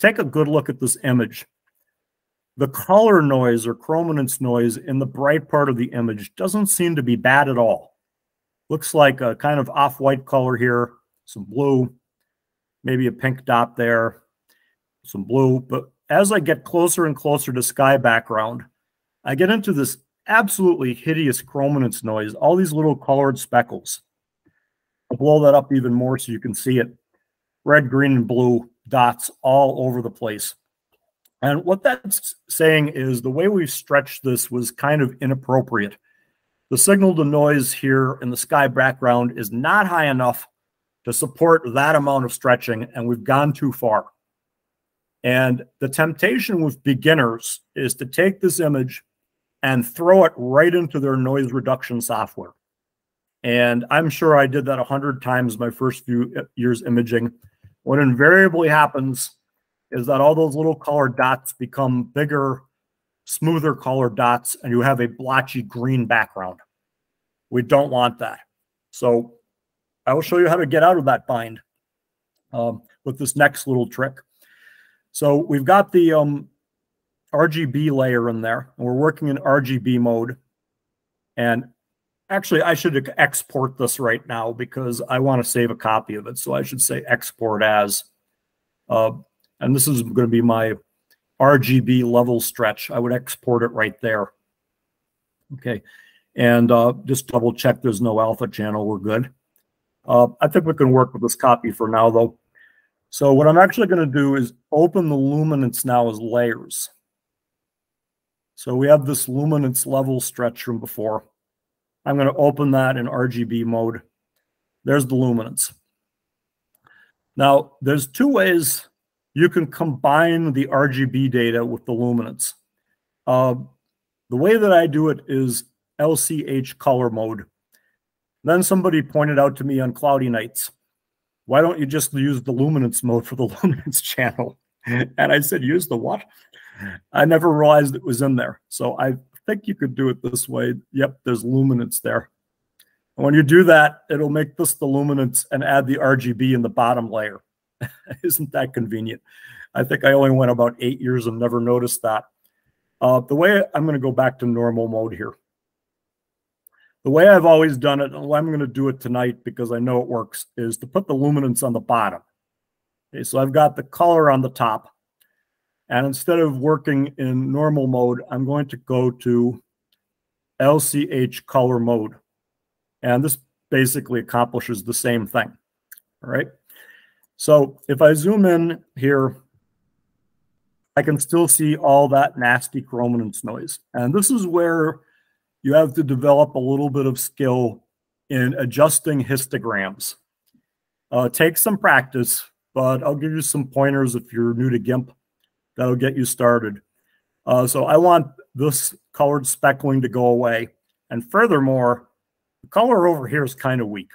Take a good look at this image. The color noise or chrominance noise in the bright part of the image doesn't seem to be bad at all. Looks like a kind of off-white color here, some blue, maybe a pink dot there, some blue. But as I get closer and closer to sky background, I get into this absolutely hideous chrominance noise, all these little colored speckles. I'll blow that up even more so you can see it. Red, green, and blue dots all over the place. And what that's saying is the way we've stretched this was kind of inappropriate. The signal to noise here in the sky background is not high enough to support that amount of stretching, and we've gone too far. And the temptation with beginners is to take this image and throw it right into their noise reduction software. And I'm sure I did that 100 times my first few years imaging. What invariably happens is that all those little colored dots become bigger, smoother colored dots, and you have a blotchy green background. We don't want that. So I will show you how to get out of that bind with this next little trick. So we've got the RGB layer in there, and we're working in RGB mode. And actually, I should export this right now because I want to save a copy of it. So I should say export as. And this is going to be my RGB level stretch. I would export it right there. Okay. And just double check there's no alpha channel. We're good. I think we can work with this copy for now, though. So what I'm actually going to do is open the luminance now as layers. So we have this luminance level stretch from before. I'm going to open that in RGB mode. There's the luminance. Now, there's two ways you can combine the RGB data with the luminance. The way that I do it is LCH color mode. Then somebody pointed out to me on cloudy nights, why don't you just use the luminance mode for the luminance channel? And I said, use the what? I never realized it was in there. So I think you could do it this way. Yep, there's luminance there. And when you do that, it'll make this the luminance and add the RGB in the bottom layer. Isn't that convenient? I think I only went about 8 years and never noticed that. The way I'm going to go back to normal mode here. The way I've always done it, and I'm going to do it tonight because I know it works, is to put the luminance on the bottom. Okay, so I've got the color on the top. And instead of working in normal mode, I'm going to go to LCH color mode. And this basically accomplishes the same thing. All right. So if I zoom in here, I can still see all that nasty chrominance noise. And this is where you have to develop a little bit of skill in adjusting histograms. Take some practice, but I'll give you some pointers if you're new to GIMP. That'll get you started. So I want this colored speckling to go away. And furthermore, the color over here is kind of weak.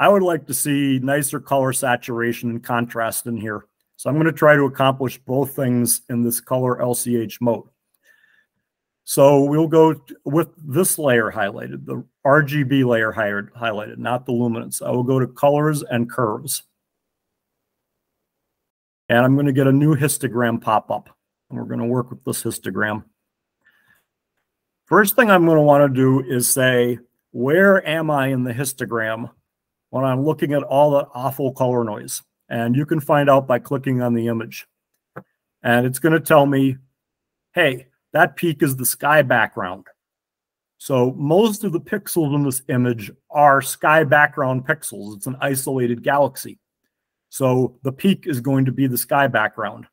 I would like to see nicer color saturation and contrast in here. So I'm going to try to accomplish both things in this color LCH mode. So we'll go with this layer highlighted, the RGB layer highlighted, not the luminance. I will go to colors and curves. And I'm going to get a new histogram pop up. And we're going to work with this histogram. First thing I'm going to want to do is say, where am I in the histogram when I'm looking at all that awful color noise? And you can find out by clicking on the image. And it's going to tell me, hey, that peak is the sky background. So most of the pixels in this image are sky background pixels. It's an isolated galaxy. So the peak is going to be the sky background.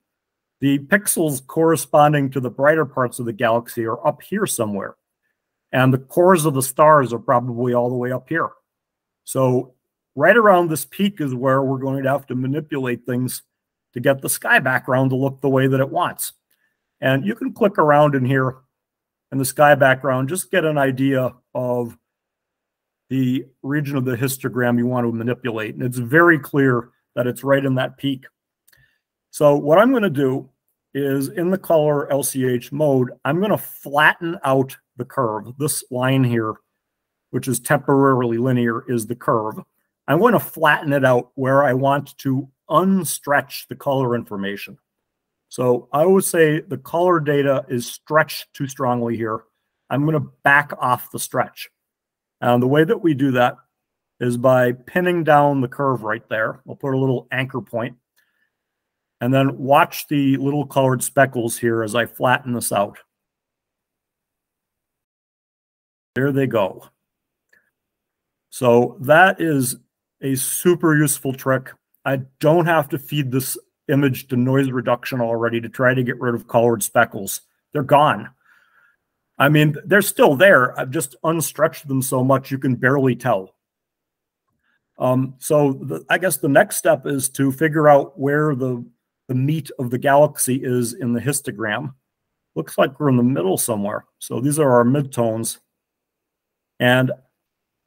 The pixels corresponding to the brighter parts of the galaxy are up here somewhere. And the cores of the stars are probably all the way up here. So right around this peak is where we're going to have to manipulate things to get the sky background to look the way that it wants. And you can click around in here in the sky background, just get an idea of the region of the histogram you want to manipulate. And it's very clear that it's right in that peak. So what I'm going to do is in the color LCH mode, I'm going to flatten out the curve. This line here, which is temporarily linear, is the curve. I'm going to flatten it out where I want to unstretch the color information. So I would say the color data is stretched too strongly here. I'm going to back off the stretch. And the way that we do that is by pinning down the curve right there. I'll put a little anchor point. And then watch the little colored speckles here as I flatten this out. There they go. So that is a super useful trick. I don't have to feed this image to noise reduction already to try to get rid of colored speckles. They're gone. I mean, they're still there. I've just unstretched them so much you can barely tell. I guess the next step is to figure out where the meat of the galaxy is in the histogram. Looks like we're in the middle somewhere. So these are our midtones. And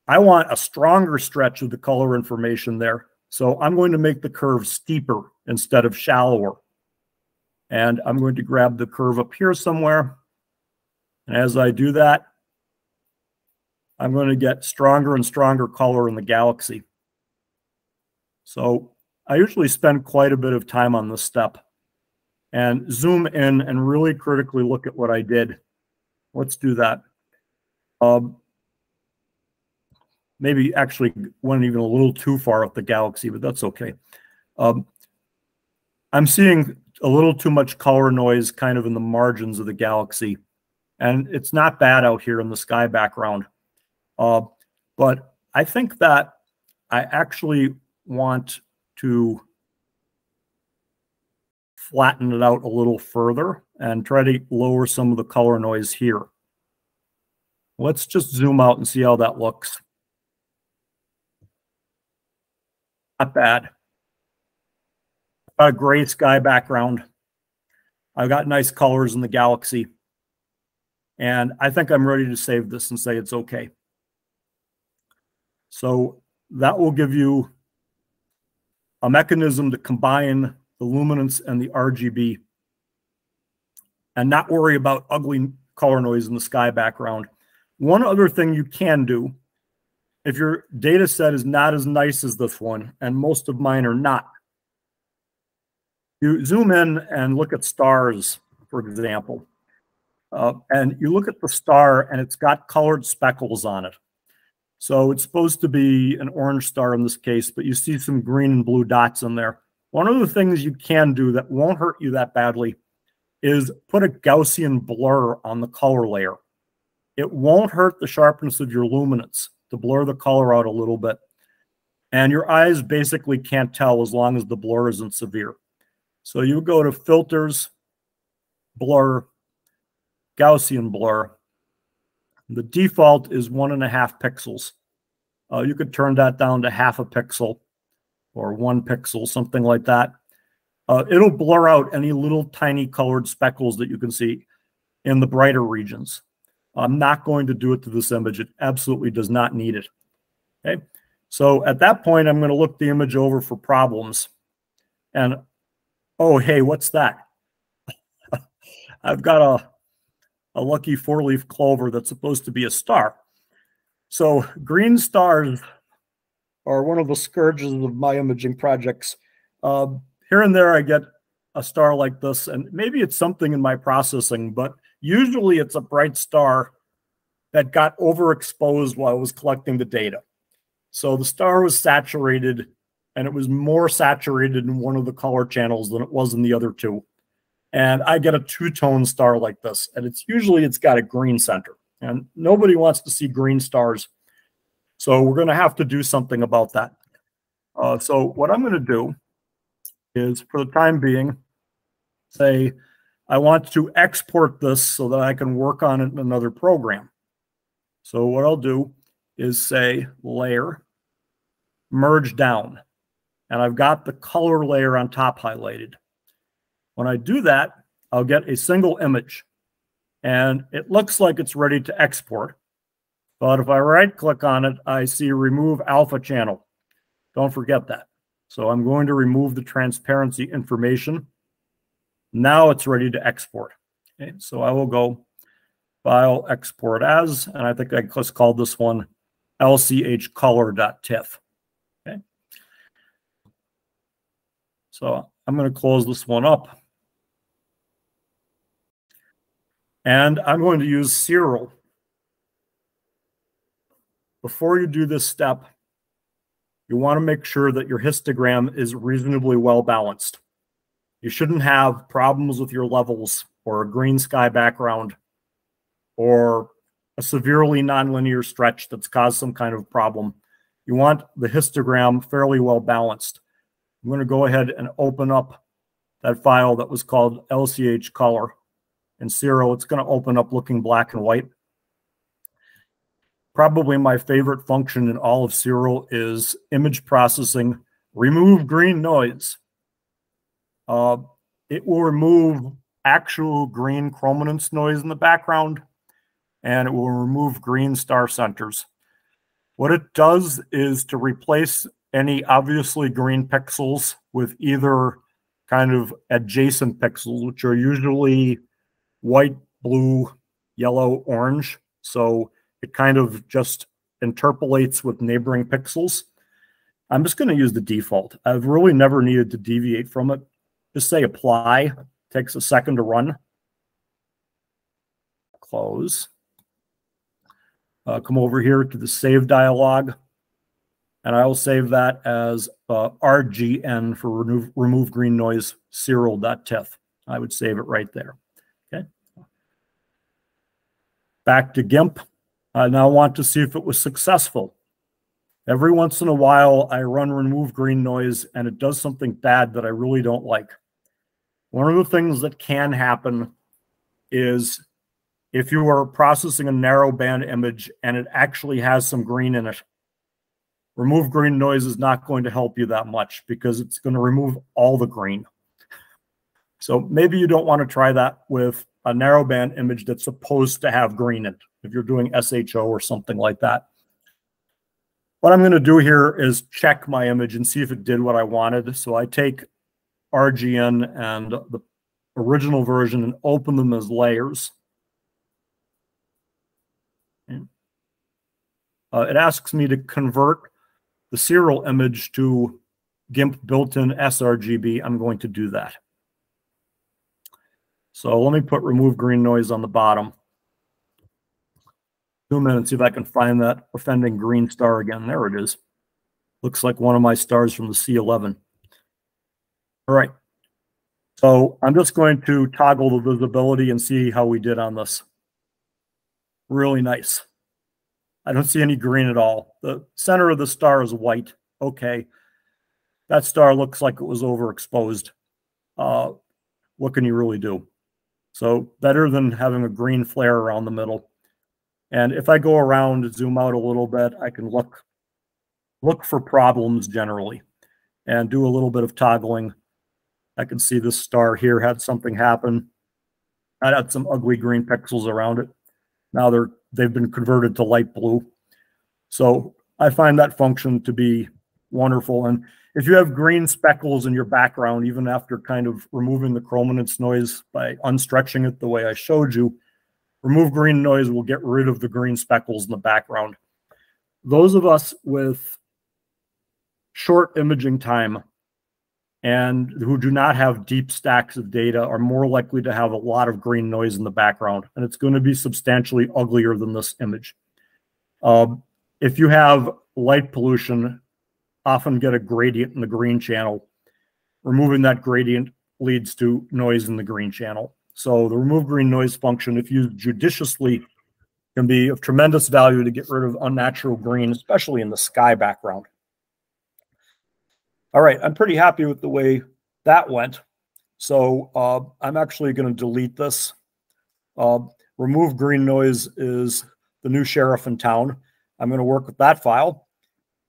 I want a stronger stretch of the color information there. So I'm going to make the curve steeper instead of shallower. And I'm going to grab the curve up here somewhere. And as I do that, I'm going to get stronger and stronger color in the galaxy. So I usually spend quite a bit of time on this step and zoom in and really critically look at what I did. Let's do that. Maybe actually went even a little too far up the galaxy, but that's okay. I'm seeing a little too much color noise kind of in the margins of the galaxy. And it's not bad out here in the sky background. But I think that I actually want to flatten it out a little further and try to lower some of the color noise here. Let's just zoom out and see how that looks. Not bad. I've got a gray sky background. I've got nice colors in the galaxy. And I think I'm ready to save this and say it's okay. So that will give you a mechanism to combine the luminance and the RGB and not worry about ugly color noise in the sky background. One other thing you can do, if your data set is not as nice as this one, and most of mine are not, you zoom in and look at stars, for example, and you look at the star and it's got colored speckles on it. So it's supposed to be an orange star in this case, but you see some green and blue dots in there. One of the things you can do that won't hurt you that badly is put a Gaussian blur on the color layer. It won't hurt the sharpness of your luminance. to blur the color out a little bit. And your eyes basically can't tell as long as the blur isn't severe. So you go to filters, blur, Gaussian blur. The default is 1.5 pixels. You could turn that down to 0.5 pixel or 1 pixel, something like that. It'll blur out any little tiny colored speckles that you can see in the brighter regions. I'm not going to do it to this image. It absolutely does not need it. Okay. So at that point, I'm going to look the image over for problems. And, oh, hey, what's that? I've got a lucky four-leaf clover that's supposed to be a star. So green stars are one of the scourges of my imaging projects. Here and there, I get a star like this, and maybe it's something in my processing, but usually it's a bright star that got overexposed while I was collecting the data. So the star was saturated, and it was more saturated in one of the color channels than it was in the other two. And I get a two-tone star like this, and it's usually it's got a green center. And nobody wants to see green stars, so we're going to have to do something about that. So what I'm going to do is, for the time being, say I want to export this so that I can work on it in another program. So what I'll do is say layer, merge down, and I've got the color layer on top highlighted. When I do that, I'll get a single image, and it looks like it's ready to export. But if I right-click on it, I see remove alpha channel. Don't forget that. So I'm going to remove the transparency information. Now it's ready to export. Okay, so I will go File, Export As, and I think I just called this one lchcolor.tiff. Okay. So I'm going to close this one up. And I'm going to use Siril. Before you do this step, you want to make sure that your histogram is reasonably well balanced. You shouldn't have problems with your levels or a green sky background or a severely nonlinear stretch that's caused some kind of problem. You want the histogram fairly well balanced. I'm going to go ahead and open up that file that was called lchcolor. And Siril, it's going to open up looking black and white. Probably my favorite function in all of Siril is image processing, remove green noise. It will remove actual green chrominance noise in the background, and it will remove green star centers. What it does is to replace any obviously green pixels with either kind of adjacent pixels, which are usually white, blue, yellow, orange. So it kind of just interpolates with neighboring pixels. I'm just going to use the default. I've really never needed to deviate from it. Just say apply. It takes a second to run. Close. Come over here to the save dialog. And I will save that as RGN for remove green noise, Siril.tiff. I would save it right there. Okay. Back to GIMP. I now want to see if it was successful. Every once in a while, I run remove green noise, and it does something bad that I really don't like. One of the things that can happen is if you are processing a narrow band image and it actually has some green in it, remove green noise is not going to help you that much because it's going to remove all the green. So maybe you don't want to try that with a narrowband image that's supposed to have green in it, if you're doing SHO or something like that. What I'm going to do here is check my image and see if it did what I wanted. So I take RGN and the original version and open them as layers. It asks me to convert the Siril image to GIMP built-in sRGB. I'm going to do that. So let me put remove green noise on the bottom. Zoom in and see if I can find that offending green star again. There it is. Looks like one of my stars from the C11. All right. So I'm just going to toggle the visibility and see how we did on this. Really nice. I don't see any green at all. The center of the star is white. Okay. That star looks like it was overexposed. What can you really do? So better than having a green flare around the middle. And if I go around, zoom out a little bit, I can look for problems generally and do a little bit of toggling. I can see this star here had something happen. I had some ugly green pixels around it. Now they've been converted to light blue. So I find that function to be wonderful. And if you have green speckles in your background, even after kind of removing the chrominance noise by unstretching it the way I showed you, remove green noise will get rid of the green speckles in the background. Those of us with short imaging time and who do not have deep stacks of data are more likely to have a lot of green noise in the background, and it's going to be substantially uglier than this image. If you have light pollution, often get a gradient in the green channel. Removing that gradient leads to noise in the green channel. So the remove green noise function, if used judiciously, can be of tremendous value to get rid of unnatural green, especially in the sky background. All right, I'm pretty happy with the way that went. So I'm actually going to delete this. Remove green noise is the new sheriff in town. I'm going to work with that file.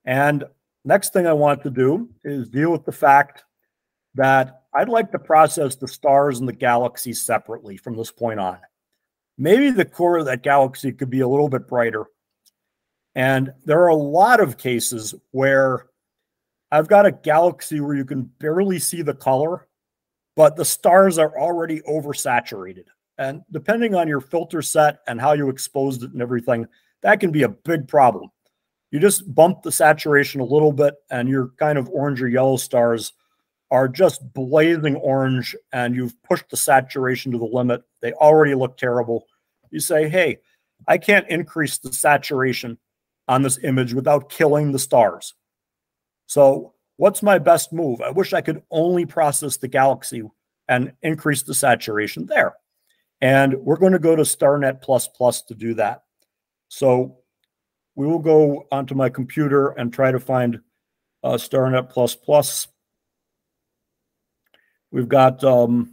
And next thing I want to do is deal with the fact that I'd like to process the stars and the galaxy separately from this point on. Maybe the core of that galaxy could be a little bit brighter. And there are a lot of cases where I've got a galaxy where you can barely see the color, but the stars are already oversaturated. And depending on your filter set and how you exposed it and everything, that can be a big problem. You just bump the saturation a little bit and your kind of orange or yellow stars are just blazing orange and you've pushed the saturation to the limit. They already look terrible. You say, hey, I can't increase the saturation on this image without killing the stars. So what's my best move? I wish I could only process the galaxy and increase the saturation there. And we're going to go to Starnet++ to do that. So we will go onto my computer and try to find Starnet++. We've got the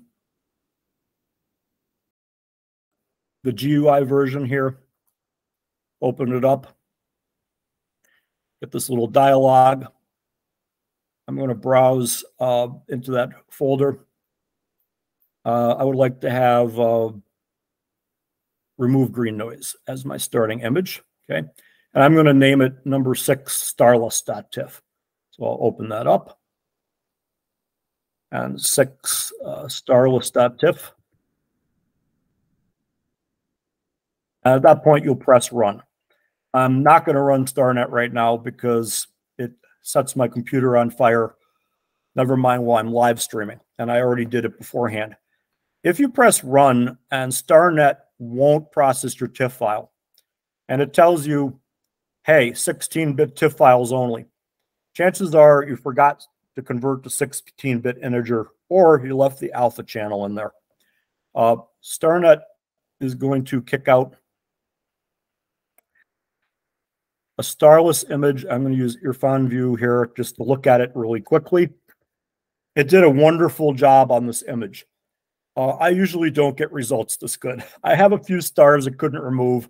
GUI version here. Open it up. Get this little dialogue. I'm going to browse into that folder. I would like to have remove green noise as my starting image. Okay. And I'm going to name it number 6 starless.tiff. So I'll open that up. And 6 starless.tiff. At that point, you'll press run. I'm not going to run StarNet right now because it sets my computer on fire, never mind while I'm live streaming. And I already did it beforehand. If you press run and StarNet won't process your TIFF file, and it tells you, hey, 16-bit TIFF files only, chances are you forgot to convert to 16-bit integer or you left the alpha channel in there. StarNet is going to kick out a starless image. I'm going to use IrfanView here just to look at it really quickly. It did a wonderful job on this image. I usually don't get results this good. I have a few stars it couldn't remove,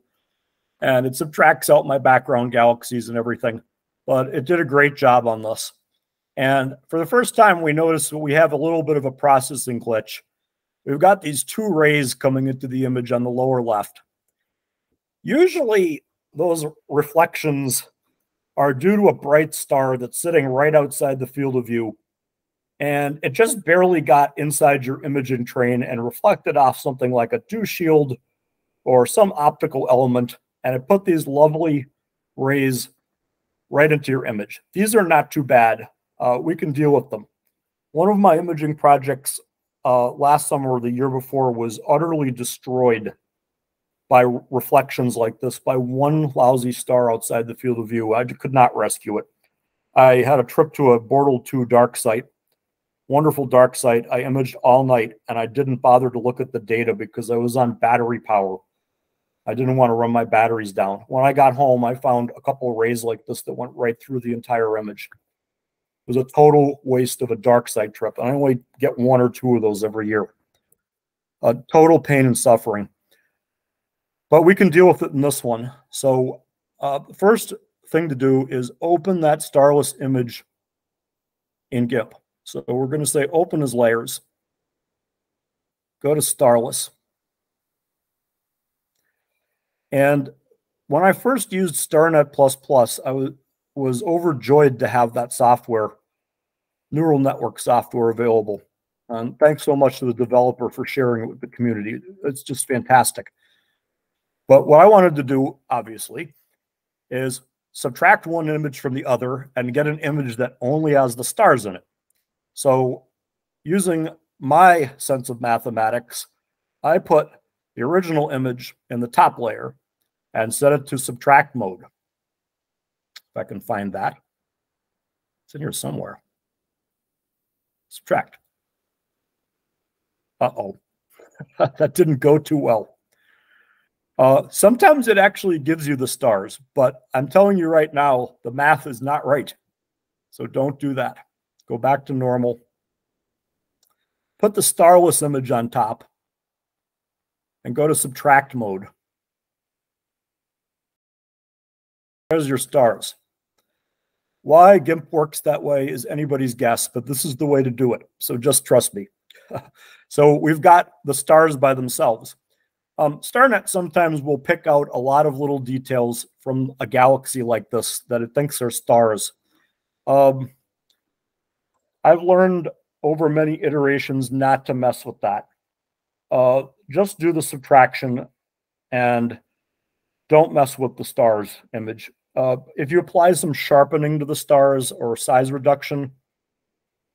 and it subtracts out my background galaxies and everything, but it did a great job on this. And for the first time, we noticed we have a little bit of a processing glitch. We've got these 2 rays coming into the image on the lower left. Usually, those reflections are due to a bright star that's sitting right outside the field of view. And it just barely got inside your imaging train and reflected off something like a dew shield or some optical element. And it put these lovely rays right into your image. These are not too bad. We can deal with them. One of my imaging projects last summer or the year before was utterly destroyed by reflections like this, by one lousy star outside the field of view. I could not rescue it. I had a trip to a Bortle 2 dark site, wonderful dark site. I imaged all night, and I didn't bother to look at the data because I was on battery power. I didn't want to run my batteries down. When I got home, I found a couple of rays like this that went right through the entire image. It was a total waste of a dark side trip. I only get one or two of those every year. Total pain and suffering. But we can deal with it in this one. So the first thing to do is open that starless image in GIMP. So we're going to say open as layers. Go to starless. And when I first used Starnet++, I was overjoyed to have that software, neural network software, available. And thanks so much to the developer for sharing it with the community. It's just fantastic. But what I wanted to do, obviously, is subtract one image from the other and get an image that only has the stars in it. So using my sense of mathematics, I put the original image in the top layer and set it to subtract mode. If I can find that. It's in here somewhere. Subtract. Uh-oh. That didn't go too well. Sometimes it actually gives you the stars, but I'm telling you right now, the math is not right. So don't do that. Go back to normal. Put the starless image on top and go to subtract mode. There's your stars. Why GIMP works that way is anybody's guess, but this is the way to do it. So just trust me. So we've got the stars by themselves. Starnet sometimes will pick out a lot of little details from a galaxy like this that it thinks are stars. I've learned over many iterations not to mess with that. Just do the subtraction and don't mess with the stars image. If you apply some sharpening to the stars or size reduction,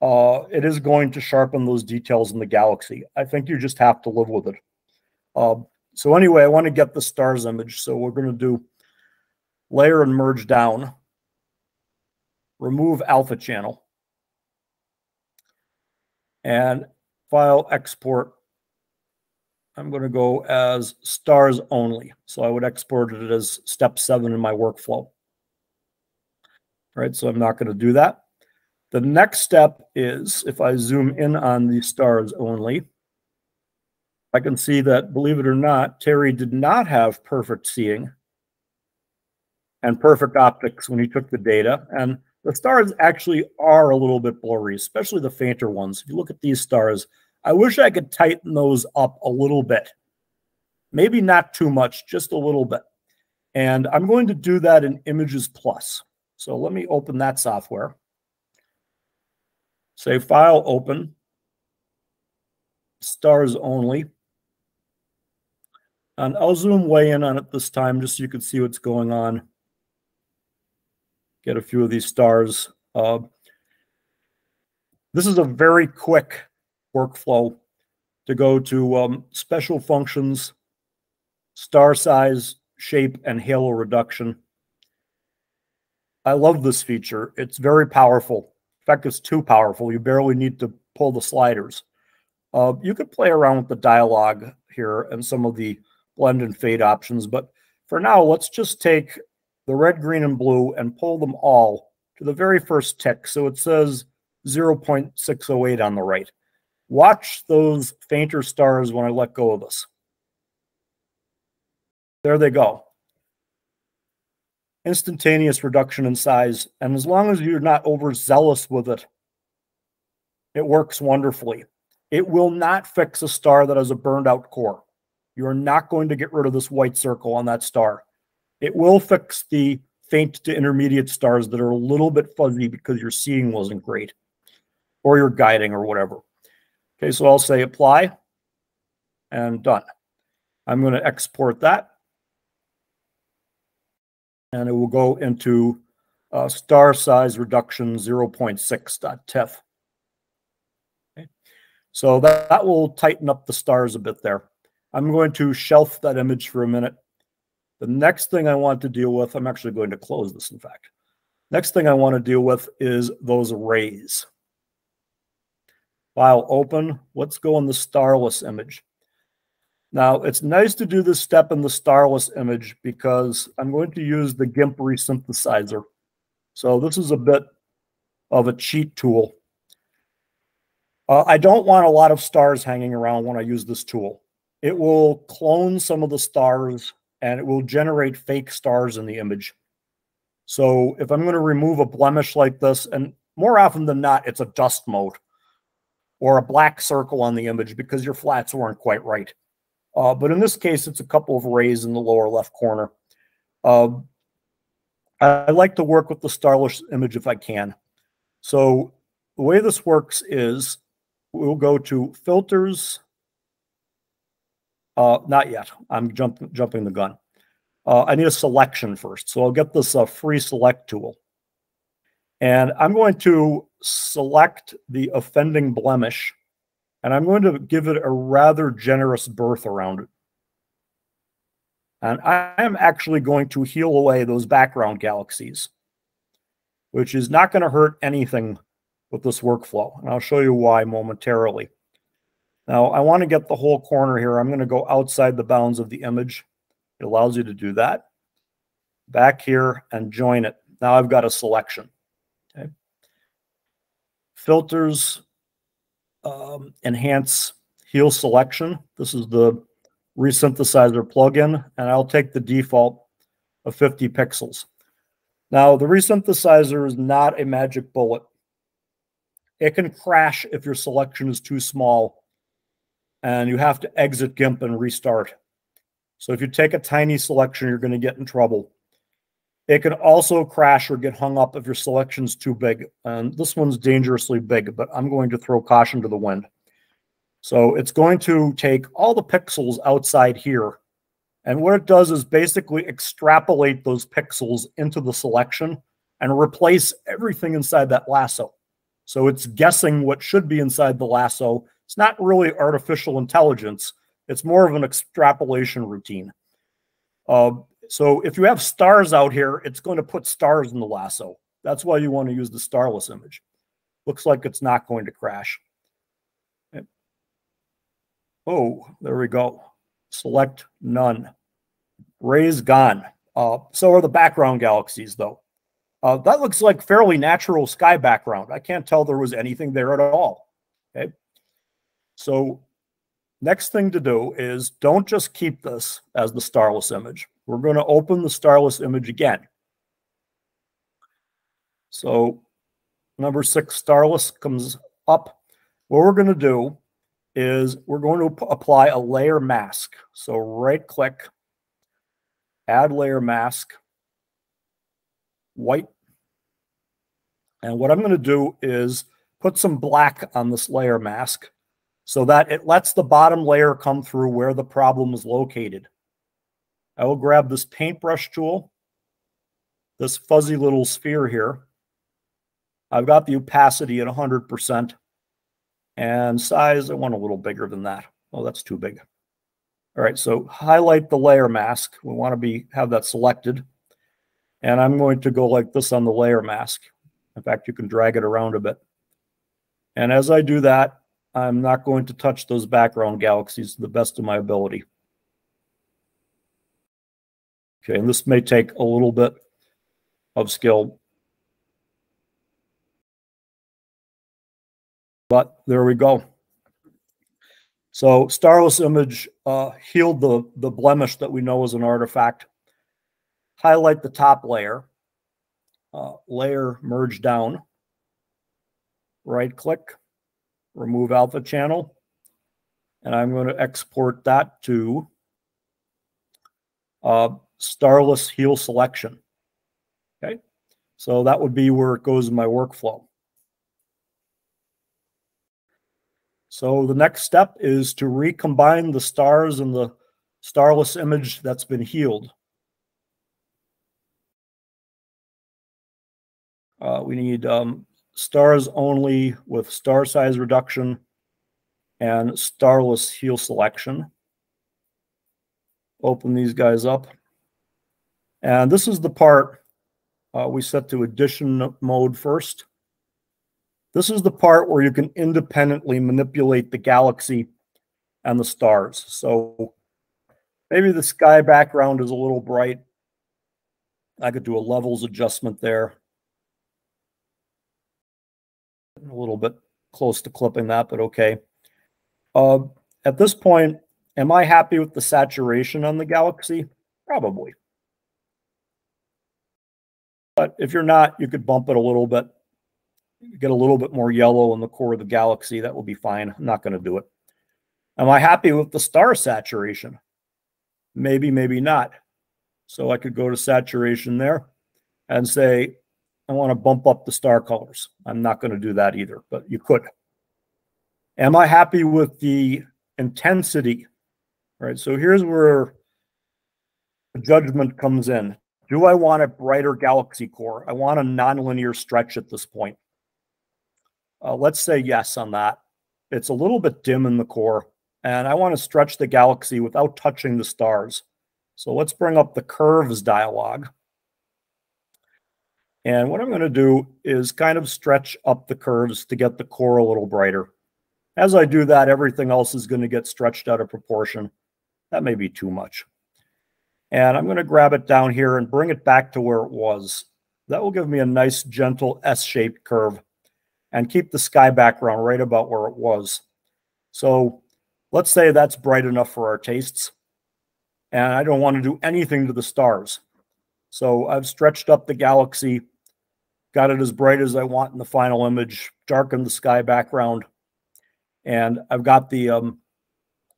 it is going to sharpen those details in the galaxy. I think you just have to live with it. So anyway, I want to get the stars image. So we're going to do layer and merge down. Remove alpha channel. And file export. I'm going to go as stars only. So I would export it as step 7 in my workflow. All right, so I'm not going to do that. The next step is, if I zoom in on the stars only, I can see that, believe it or not, Terry did not have perfect seeing and perfect optics when he took the data. And the stars actually are a little bit blurry, especially the fainter ones. If you look at these stars, I wish I could tighten those up a little bit. Maybe not too much, just a little bit. And I'm going to do that in Images Plus. So let me open that software. Say File, Open, Stars Only. And I'll zoom way in on it this time just so you can see what's going on. Get a few of these stars. This is a very quick workflow to go to special functions, star size, shape, and halo reduction. I love this feature. It's very powerful. In fact, it's too powerful. You barely need to pull the sliders. You could play around with the dialogue here and some of the blend and fade options, but for now, let's just take the red, green, and blue and pull them all to the very first tick. So it says 0.608 on the right. Watch those fainter stars when I let go of this. There they go. Instantaneous reduction in size. And as long as you're not overzealous with it, it works wonderfully. It will not fix a star that has a burned out core. You are not going to get rid of this white circle on that star. It will fix the faint to intermediate stars that are a little bit fuzzy because your seeing wasn't great or your guiding or whatever. Okay, so I'll say apply and done. I'm going to export that. And it will go into star size reduction 0.6.tiff. Okay. So that will tighten up the stars a bit there. I'm going to shelf that image for a minute. The next thing I want to deal with, I'm actually going to close this, in fact. Next thing I want to deal with is those rays. File open. Let's go on the starless image. Now, it's nice to do this step in the starless image because I'm going to use the GIMP resynthesizer. So this is a bit of a cheat tool. I don't want a lot of stars hanging around when I use this tool. It will clone some of the stars and it will generate fake stars in the image. So if I'm going to remove a blemish like this, and more often than not, it's a dust mode or a black circle on the image because your flats weren't quite right. But in this case, it's a couple of rays in the lower left corner. I like to work with the starless image if I can. So the way this works is we'll go to filters. Not yet. I'm jumping the gun. I need a selection first. So I'll get this free select tool. And I'm going to select the offending blemish. And I'm going to give it a rather generous berth around it. And I am actually going to heal away those background galaxies, which is not going to hurt anything with this workflow. And I'll show you why momentarily. Now, I want to get the whole corner here. I'm going to go outside the bounds of the image. It allows you to do that. Back here and join it. Now I've got a selection. Okay. Filters, enhance heal selection. This is the resynthesizer plugin, and I'll take the default of 50 pixels. Now, the resynthesizer is not a magic bullet. It can crash if your selection is too small, and you have to exit GIMP and restart. So if you take a tiny selection, you're going to get in trouble. It can also crash or get hung up if your selection's too big. And this one's dangerously big, but I'm going to throw caution to the wind. So it's going to take all the pixels outside here. And what it does is basically extrapolate those pixels into the selection and replace everything inside that lasso. So it's guessing what should be inside the lasso. It's not really artificial intelligence. It's more of an extrapolation routine. So if you have stars out here, it's going to put stars in the lasso. That's why you want to use the starless image. Looks like it's not going to crash. Okay. Oh, there we go. Select none. Rays gone. So are the background galaxies, though. That looks like fairly natural sky background. I can't tell there was anything there at all. Okay. So next thing to do is don't just keep this as the starless image. We're going to open the starless image again. So number 6 starless comes up. What we're going to do is we're going to apply a layer mask. So right click, add layer mask, white. And what I'm going to do is put some black on this layer mask, so that it lets the bottom layer come through where the problem is located. I will grab this paintbrush tool, this fuzzy little sphere here. I've got the opacity at 100%. And size, I want a little bigger than that. Oh, that's too big. All right, so highlight the layer mask. We want to have that selected. And I'm going to go like this on the layer mask. In fact, you can drag it around a bit. And as I do that, I'm not going to touch those background galaxies to the best of my ability. Okay, and this may take a little bit of skill. But there we go. So starless image healed the blemish that we know is an artifact. Highlight the top layer. Layer merge down. Right click. Remove alpha channel, and I'm going to export that to starless heal selection. Okay, so that would be where it goes in my workflow. So the next step is to recombine the stars in the starless image that's been healed. We need stars only with star size reduction and starless heal selection. Open these guys up. And this is the part we set to addition mode first. This is the part where you can independently manipulate the galaxy and the stars. So Maybe the sky background is a little bright. I could do a levels adjustment there. A little bit close to clipping that, but okay. At this point, am I happy with the saturation on the galaxy? Probably. But if you're not, you could bump it a little bit. You get a little bit more yellow in the core of the galaxy. That will be fine. I'm not going to do it. Am I happy with the star saturation? Maybe, maybe not. So I could go to saturation there and say, I want to bump up the star colors. I'm not going to do that either, but you could. Am I happy with the intensity? All right, so here's where the judgment comes in. Do I want a brighter galaxy core? I want a nonlinear stretch at this point. Let's say yes on that. It's a little bit dim in the core, and I want to stretch the galaxy without touching the stars. So let's bring up the curves dialog. And what I'm going to do is kind of stretch up the curves to get the core a little brighter. As I do that, everything else is going to get stretched out of proportion. That may be too much. And I'm going to grab it down here and bring it back to where it was. That will give me a nice, gentle S-shaped curve and keep the sky background right about where it was. So let's say that's bright enough for our tastes. And I don't want to do anything to the stars. So I've stretched up the galaxy, got it as bright as I want in the final image, darkened the sky background, and I've got the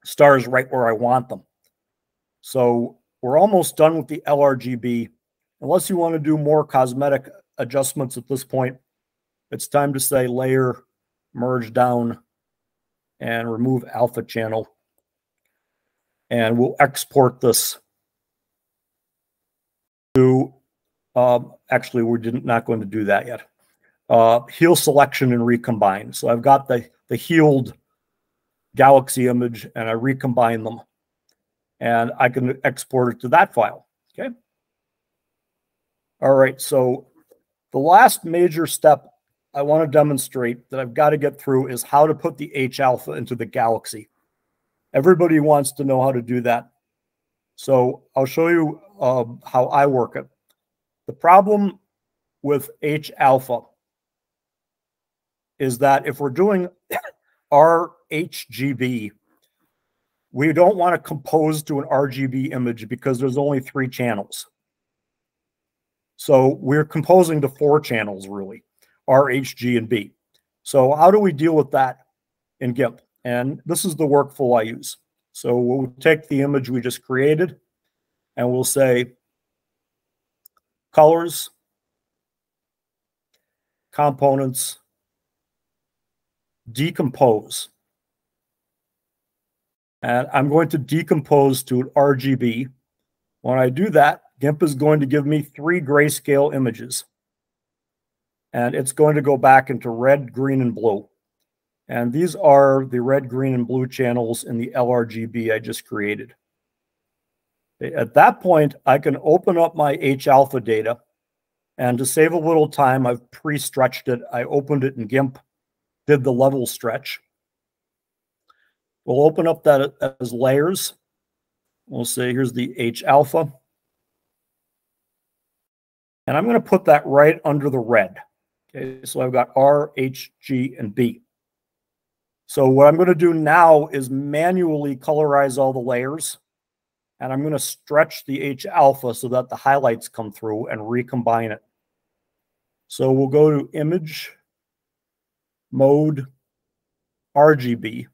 stars right where I want them. So we're almost done with the LRGB. Unless you want to do more cosmetic adjustments at this point, it's time to say layer, merge down, and remove alpha channel. And we'll export this to, actually, we're not going to do that yet. Heal selection and recombine. So I've got the healed galaxy image, and I recombine them. And I can export it to that file, okay? All right, so the last major step I want to demonstrate that I've got to get through is how to put the H-alpha into the galaxy. Everybody wants to know how to do that. So I'll show you how I work it. The problem with H-alpha is that if we're doing RGB, we don't want to compose to an RGB image because there's only 3 channels. So we're composing to 4 channels, really, R, H, G, and B. So how do we deal with that in GIMP? And this is the workflow I use. So we'll take the image we just created, and we'll say colors, components, decompose. And I'm going to decompose to an RGB. When I do that, GIMP is going to give me 3 grayscale images. And it's going to go back into red, green, and blue. And these are the red, green, and blue channels in the LRGB I just created. At that point, I can open up my H-alpha data. And to save a little time, I've pre-stretched it. I opened it in GIMP, did the level stretch. We'll open up that as layers. We'll say, here's the H-alpha. And I'm going to put that right under the red. Okay, so I've got R, H, G, and B. So what I'm going to do now is manually colorize all the layers, and I'm going to stretch the H-alpha so that the highlights come through and recombine it. So we'll go to Image, Mode, RGB.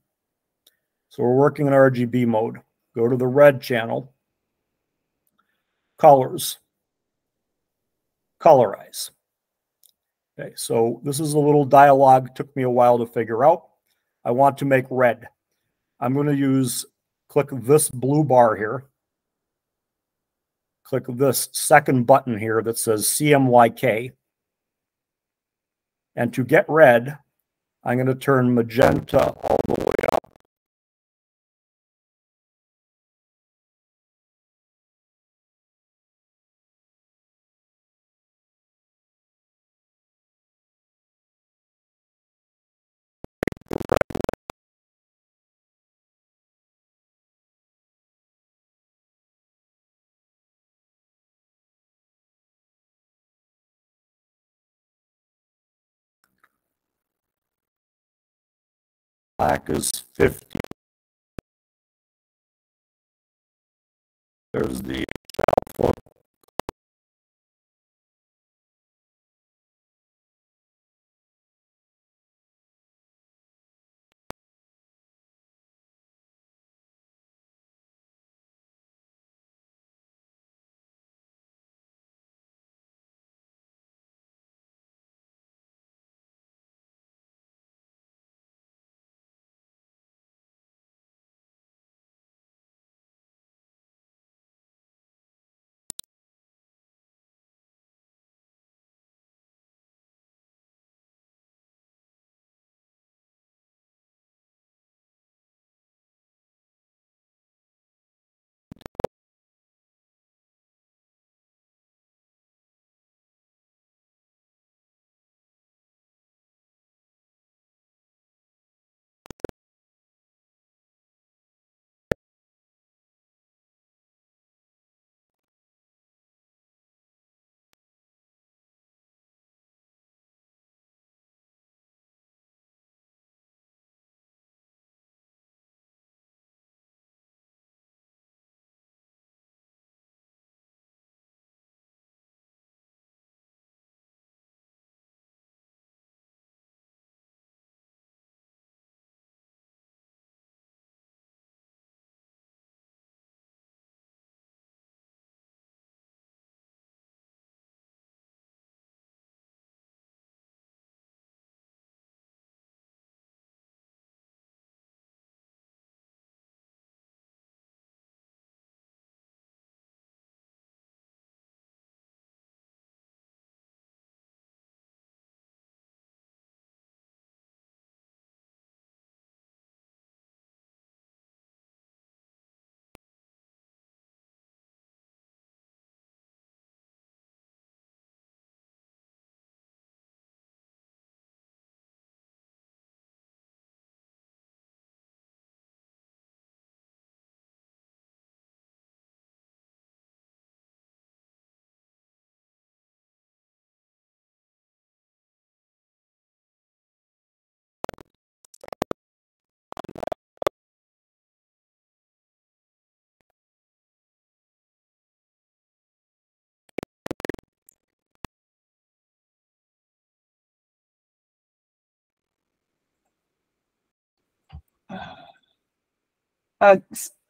So we're working in RGB mode. Go to the red channel, Colors, Colorize. Okay, so this is a little dialogue, took me a while to figure out. I want to make red. I'm going to click this blue bar here. Click this second button here that says CMYK. And to get red, I'm going to turn magenta all the way up. black is 50. There's the output.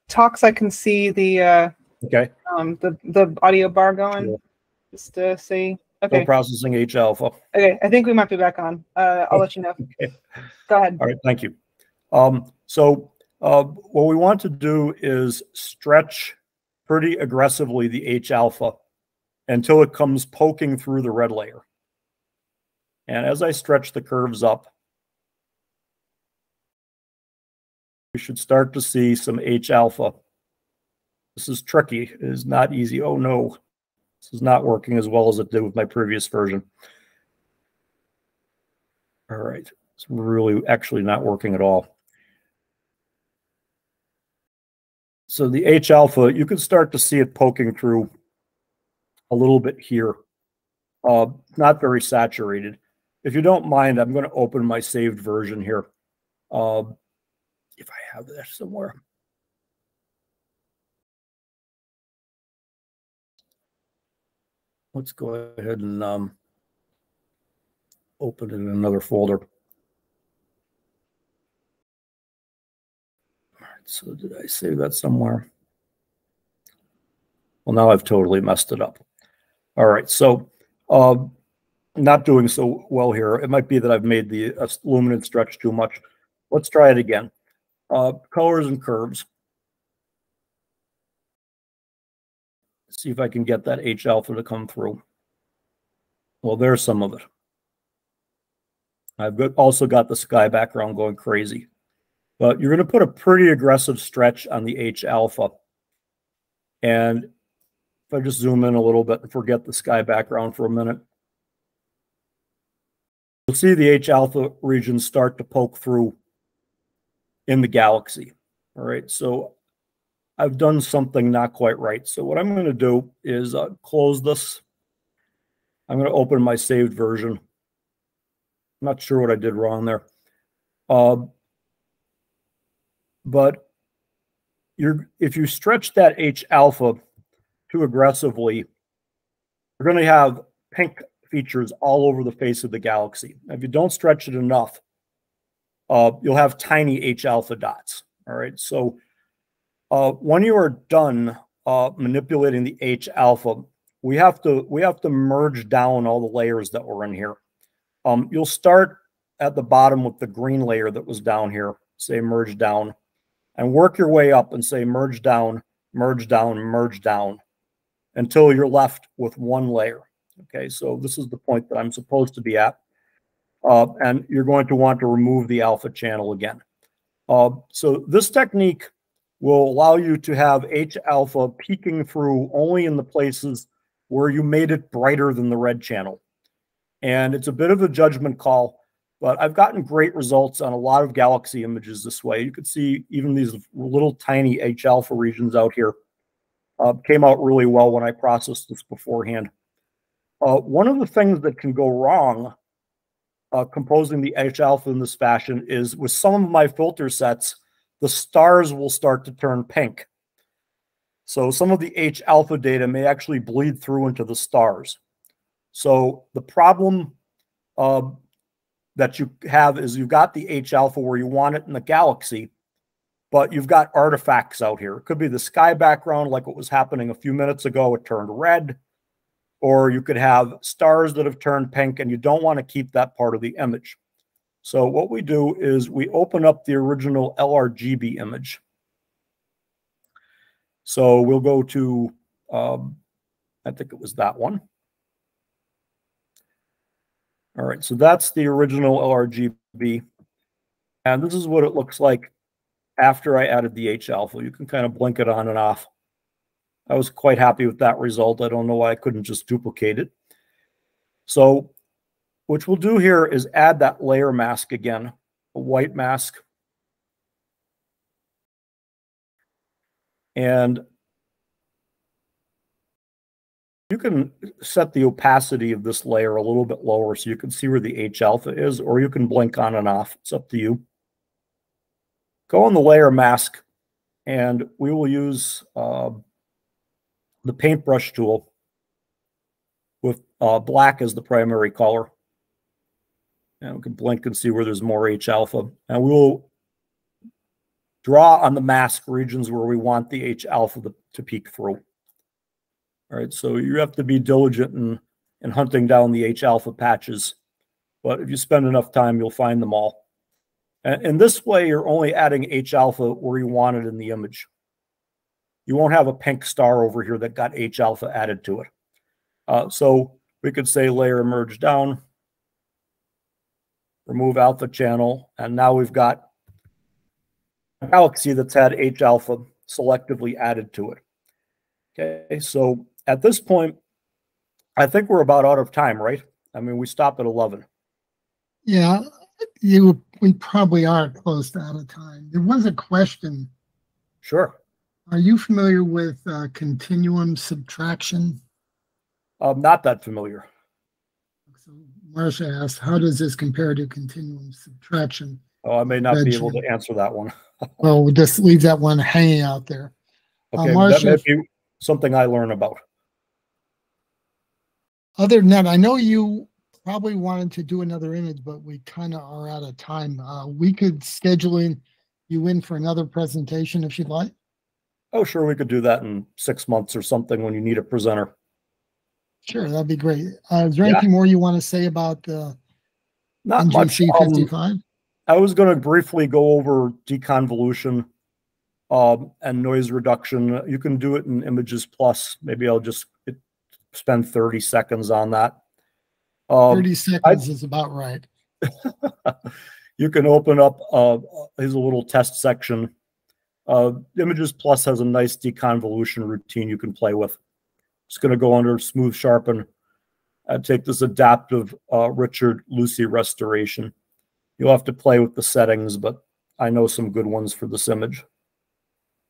Talks, I can see the the audio bar going. Yeah. Just to see. Okay. No processing H alpha. Okay, I think we might be back on. I'll let you know. Okay. Go ahead. All right, thank you. So what we want to do is stretch pretty aggressively the H alpha until it comes poking through the red layer. And as I stretch the curves up, we should start to see some H alpha. This is tricky. It is not easy. Oh no, this is not working as well as it did with my previous version. All right, it's really actually not working at all. So the H alpha, you can start to see it poking through a little bit here. Not very saturated. If you don't mind, I'm going to open my saved version here. If I have that somewhere. Let's go ahead and open it in another folder. All right, so did I save that somewhere? Well, now I've totally messed it up. All right, so not doing so well here. It might be that I've made the luminance stretch too much. Let's try it again. Colors and curves. See if I can get that H alpha to come through. Well, there's some of it. I've also got the sky background going crazy. But you're going to put a pretty aggressive stretch on the H alpha. And if I just zoom in a little bit and forget the sky background for a minute, you'll see the H alpha region start to poke through in the galaxy. All right, so I've done something not quite right. So what I'm going to do is close this. I'm going to open my saved version. I'm not sure what I did wrong there. But if you stretch that H alpha too aggressively, you're going to have pink features all over the face of the galaxy. If you don't stretch it enough, you'll have tiny H alpha dots. All right. So when you are done manipulating the H alpha, we have to merge down all the layers that were in here. You'll start at the bottom with the green layer that was down here, say merge down, and work your way up and say merge down, merge down, merge down, until you're left with one layer. Okay, so this is the point that I'm supposed to be at. And you're going to want to remove the alpha channel again. So this technique will allow you to have H alpha peeking through only in the places where you made it brighter than the red channel. And it's a bit of a judgment call, but I've gotten great results on a lot of galaxy images this way. You could see even these little tiny H alpha regions out here came out really well when I processed this beforehand. One of the things that can go wrong composing the H alpha in this fashion is with some of my filter sets, the stars will start to turn pink. So some of the H alpha data may actually bleed through into the stars. So the problem that you have is you've got the H alpha where you want it in the galaxy, but you've got artifacts out here. It could be the sky background, like what was happening a few minutes ago, it turned red, or you could have stars that have turned pink and you don't want to keep that part of the image. So what we do is we open up the original LRGB image. So we'll go to, I think it was that one. All right, so that's the original LRGB. And this is what it looks like after I added the H alpha. You can kind of blink it on and off. I was quite happy with that result. I don't know why I couldn't just duplicate it. So what we'll do here is add that layer mask again, a white mask. And you can set the opacity of this layer a little bit lower so you can see where the H alpha is, or you can blink on and off. It's up to you. Go on the layer mask, and we will use the paintbrush tool with black as the primary color. And we can blink and see where there's more H alpha. And we will draw on the mask regions where we want the H alpha to peek through. All right, so you have to be diligent in hunting down the H alpha patches. But if you spend enough time, you'll find them all. And in this way, you're only adding H alpha where you want it in the image. You won't have a pink star over here that got H alpha added to it. So we could say layer merge down, remove alpha channel, and now we've got a galaxy that's had H alpha selectively added to it. Okay, so at this point, I think we're about out of time, right? I mean, we stop at 11. Yeah, we probably are close to out of time. There was a question. Sure. Are you familiar with continuum subtraction? I'm not that familiar. So Marcia asked, how does this compare to continuum subtraction? Oh, I may not be able to answer that one. Well, we'll just leave that one hanging out there. Okay, Marcia, that may be something I learn about. Other than that, I know you probably wanted to do another image, but we kind of are out of time. We could schedule you in for another presentation if you'd like. Oh, sure, we could do that in 6 months or something when you need a presenter. Sure, that'd be great. Is there anything more you want to say about the NGC 55? I was going to briefly go over deconvolution and noise reduction. You can do it in Images Plus. Maybe I'll just spend 30 seconds on that. 30 seconds is about right. You can open up his little test section. Images Plus has a nice deconvolution routine you can play with. It's going to go under smooth sharpen. I take this adaptive Richard Lucy restoration. You'll have to play with the settings, but I know some good ones for this image.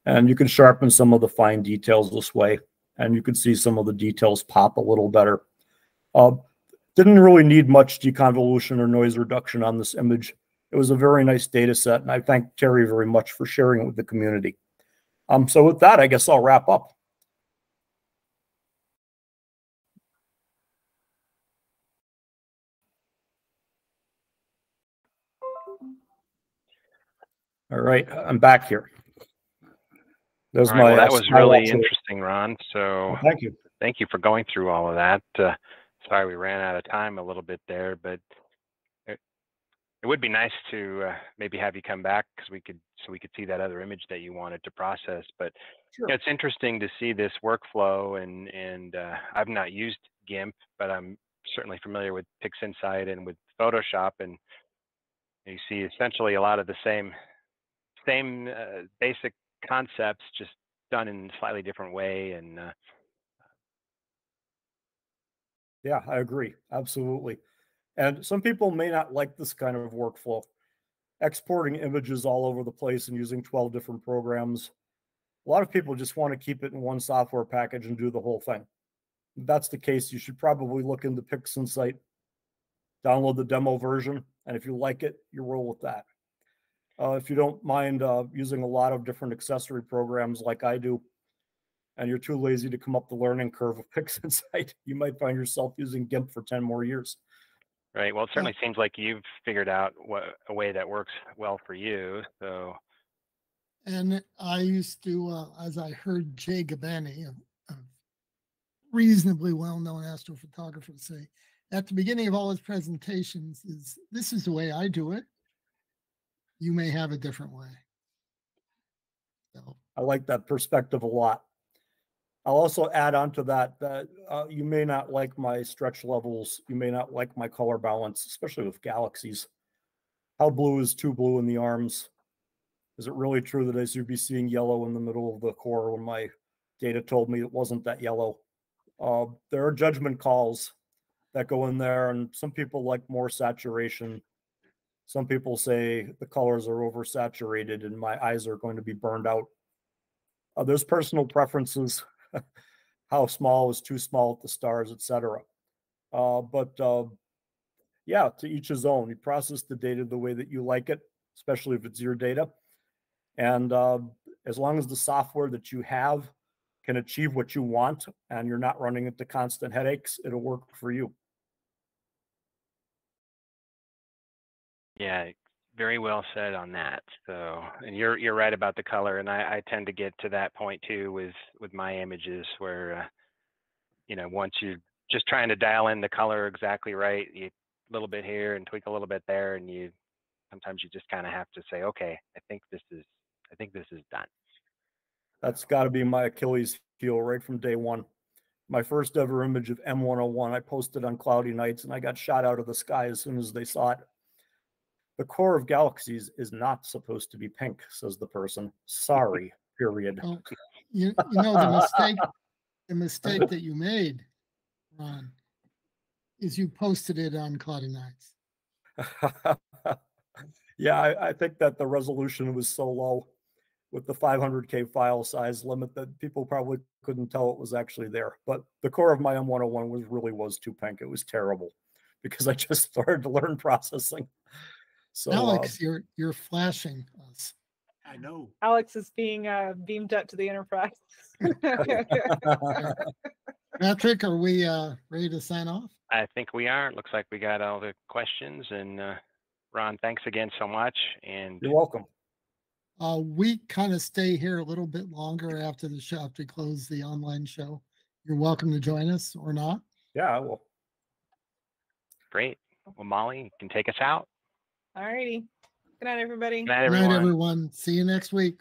And you can sharpen some of the fine details this way, and you can see some of the details pop a little better. Didn't really need much deconvolution or noise reduction on this image. It was a very nice data set, and I thank Terry very much for sharing it with the community. So with that, I guess I'll wrap up. All right, I'm back here. There's all right, well, that was really interesting, Ron. So well, thank you for going through all of that. Sorry we ran out of time a little bit there, but it would be nice to maybe have you come back because we could see that other image that you wanted to process. But sure, you know, it's interesting to see this workflow, and I've not used GIMP, but I'm certainly familiar with PixInsight and with Photoshop, and you see essentially a lot of the same basic concepts, just done in a slightly different way. And yeah, I agree, absolutely. And some people may not like this kind of workflow, exporting images all over the place and using 12 different programs. A lot of people just want to keep it in one software package and do the whole thing. If that's the case, you should probably look into PixInsight, download the demo version, and if you like it, you roll with that. If you don't mind using a lot of different accessory programs like I do, and you're too lazy to come up the learning curve of PixInsight, you might find yourself using GIMP for 10 more years. Right. Well, it certainly seems like you've figured out a way that works well for you. So, and I used to, as I heard Jay Gabani, a reasonably well-known astrophotographer, say at the beginning of all his presentations, is this is the way I do it. You may have a different way. So, I like that perspective a lot. I'll also add on to that that you may not like my stretch levels. You may not like my color balance, especially with galaxies. How blue is too blue in the arms? Is it really true that I should be seeing yellow in the middle of the core when my data told me it wasn't that yellow? There are judgment calls that go in there, and some people like more saturation. Some people say the colors are oversaturated and my eyes are going to be burned out. There's personal preferences. How small is too small at the stars, etc. But yeah, to each his own. You process the data the way that you like it, especially if it's your data. And as long as the software that you have can achieve what you want and you're not running into constant headaches, it'll work for you. Yeah, very well said on that. So, and you're right about the color, and I tend to get to that point too with my images, where you know, once you're just trying to dial in the color exactly right, you little bit here and tweak a little bit there, and you sometimes you just kind of have to say, okay, I think this is done. That's got to be my Achilles heel right from day one. My first ever image of M101 I posted on cloudy nights, and I got shot out of the sky as soon as they saw it. The core of galaxies is not supposed to be pink, says the person. Sorry, period. Well, you know, the mistake that you made, Ron, is you posted it on cloudy nights. Yeah, I think that the resolution was so low with the 500K file size limit that people probably couldn't tell it was actually there. But the core of my M101 was really too pink. It was terrible because I just started to learn processing. So, Alex, you're flashing us. I know. Alex is being beamed up to the Enterprise. Patrick, are we ready to sign off? I think we are. It looks like we got all the questions. And Ron, thanks again so much. And you're welcome. We kind of stay here a little bit longer after the show, after we close the online show. You're welcome to join us or not. Yeah, I will. Great. Well, Molly, you can take us out. All righty. Good night, everybody. Good night, everyone. See you next week.